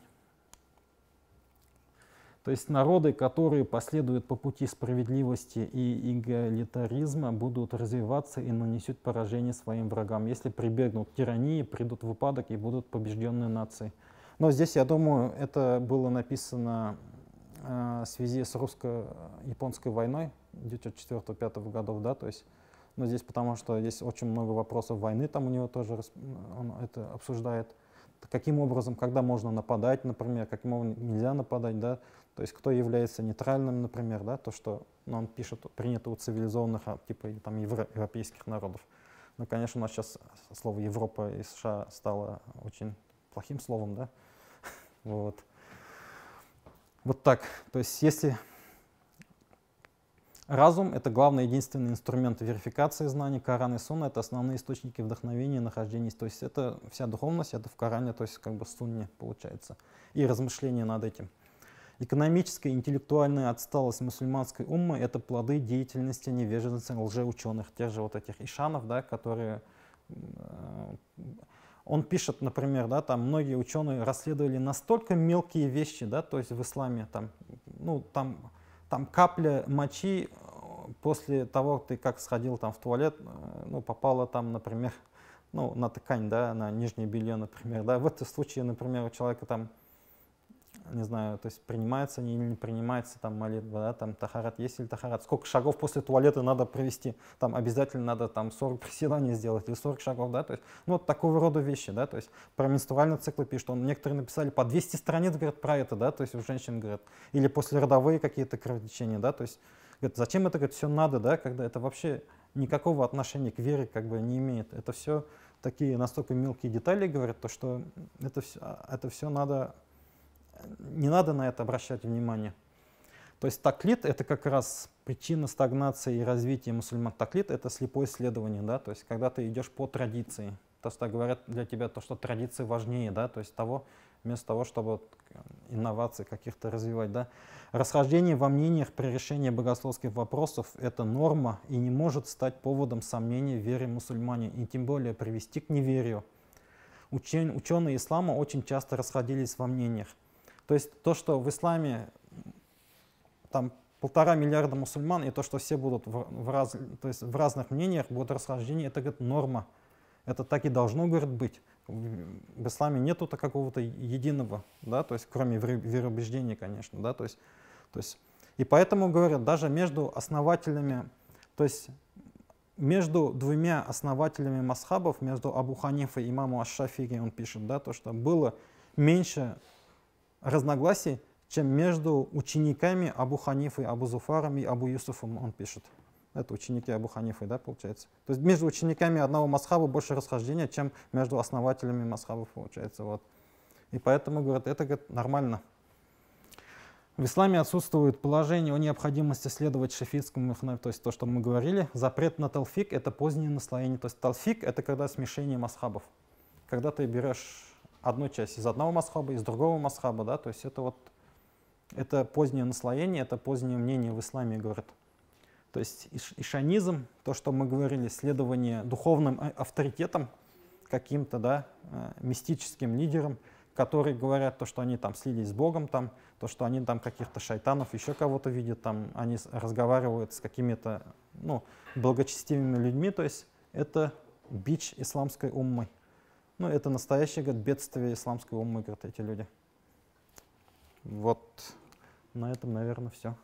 То есть народы, которые последуют по пути справедливости и эгалитаризма, будут развиваться и нанесут поражение своим врагам. Если прибегнут к тирании, придут в упадок и будут побежденные нации. Но здесь, я думаю, это было написано э, в связи с русско-японской войной тысяча девятьсот четвёртого — тысяча девятьсот пятого годов. Да? То есть, ну, здесь потому что здесь очень много вопросов войны, там у него тоже он это обсуждает. Каким образом, когда можно нападать, например, каким образом нельзя нападать, да, то есть кто является нейтральным, например, да, то, что ну, он пишет, принято у цивилизованных, типа там, евро европейских народов. Ну, конечно, у нас сейчас слово Европа и США стало очень плохим словом, да, вот. Вот так, то есть если разум — это главный, единственный инструмент верификации знаний, Коран и Сунна — это основные источники вдохновения и нахождения. То есть это вся духовность, это в Коране, то есть как бы в Сунне получается, и размышления над этим. Экономическая и интеллектуальная отсталость мусульманской уммы — это плоды деятельности невежественных лжеученых, тех же вот этих ишанов, да, которые… Он пишет, например, да, там многие ученые расследовали настолько мелкие вещи, да, то есть в исламе, там, ну, там… Там капля мочи после того, как ты как сходил там в туалет, ну, попала там, например, ну, на ткань, да, на нижнее белье, например. Да. В этом случае, например, у человека там, не знаю, то есть принимается или не принимается там молитва, да, там тахарат есть или тахарат. Сколько шагов после туалета надо провести, там обязательно надо там сорок приседаний сделать или сорок шагов, да, то есть, ну, вот такого рода вещи, да, то есть про менструальный цикл пишет, он, некоторые написали по двести страниц, говорят, про это, да, то есть у женщин, говорят, или послеродовые какие-то кровотечения, да, то есть, говорят, зачем это, говорят, все надо, да, когда это вообще никакого отношения к вере как бы не имеет, это все такие настолько мелкие детали, говорят, то, что это все, это все надо… Не надо на это обращать внимание. То есть таклид — это как раз причина стагнации и развития мусульман. Таклид — это слепое следование, да, то есть когда ты идешь по традиции. То, что говорят для тебя, то, что традиции важнее, да, то есть того, вместо того, чтобы инновации каких-то развивать, да. Расхождение во мнениях при решении богословских вопросов — это норма и не может стать поводом сомнений в вере мусульмане, и тем более привести к неверию. Учен- ученые ислама очень часто расходились во мнениях. То есть то, что в исламе там полтора миллиарда мусульман, и то, что все будут в, в, раз, то есть в разных мнениях, будут расхождения, это, говорит, норма. Это так и должно, говорит, быть. В исламе нету какого-то единого, да, то есть, кроме вероубеждений, конечно. Да, то есть, то есть, и поэтому, говорят, даже между основателями, то есть между двумя основателями масхабов, между Абу Ханифой и имамом Аш-Шафии, он пишет, да, то, что было меньше разногласий, чем между учениками Абу Ханифы, Абу Зуфаром и Абу Юсуфом, он пишет. Это ученики Абу Ханифы, да, получается. То есть между учениками одного масхаба больше расхождения, чем между основателями масхабов, получается. Вот. И поэтому, говорят, это, говорят, нормально. В исламе отсутствует положение о необходимости следовать шафитскому, то есть то, что мы говорили. Запрет на талфик — это позднее наслоение. То есть талфик — это когда смешение масхабов. Когда ты берешь одну часть из одного масхаба, из другого масхаба, да, то есть это вот это позднее наслоение, это позднее мнение в исламе, говорят. То есть ишанизм, то, что мы говорили, следование духовным авторитетам, каким-то, да, мистическим лидерам, которые говорят то, что они там слились с Богом, там, то, что они там каких-то шайтанов, еще кого-то видят, там, они разговаривают с какими-то, ну, благочестивыми людьми, то есть это бич исламской уммы. Ну, это настоящее, говорит, бедствие исламской уммы, говорят, эти люди. Вот на этом, наверное, все.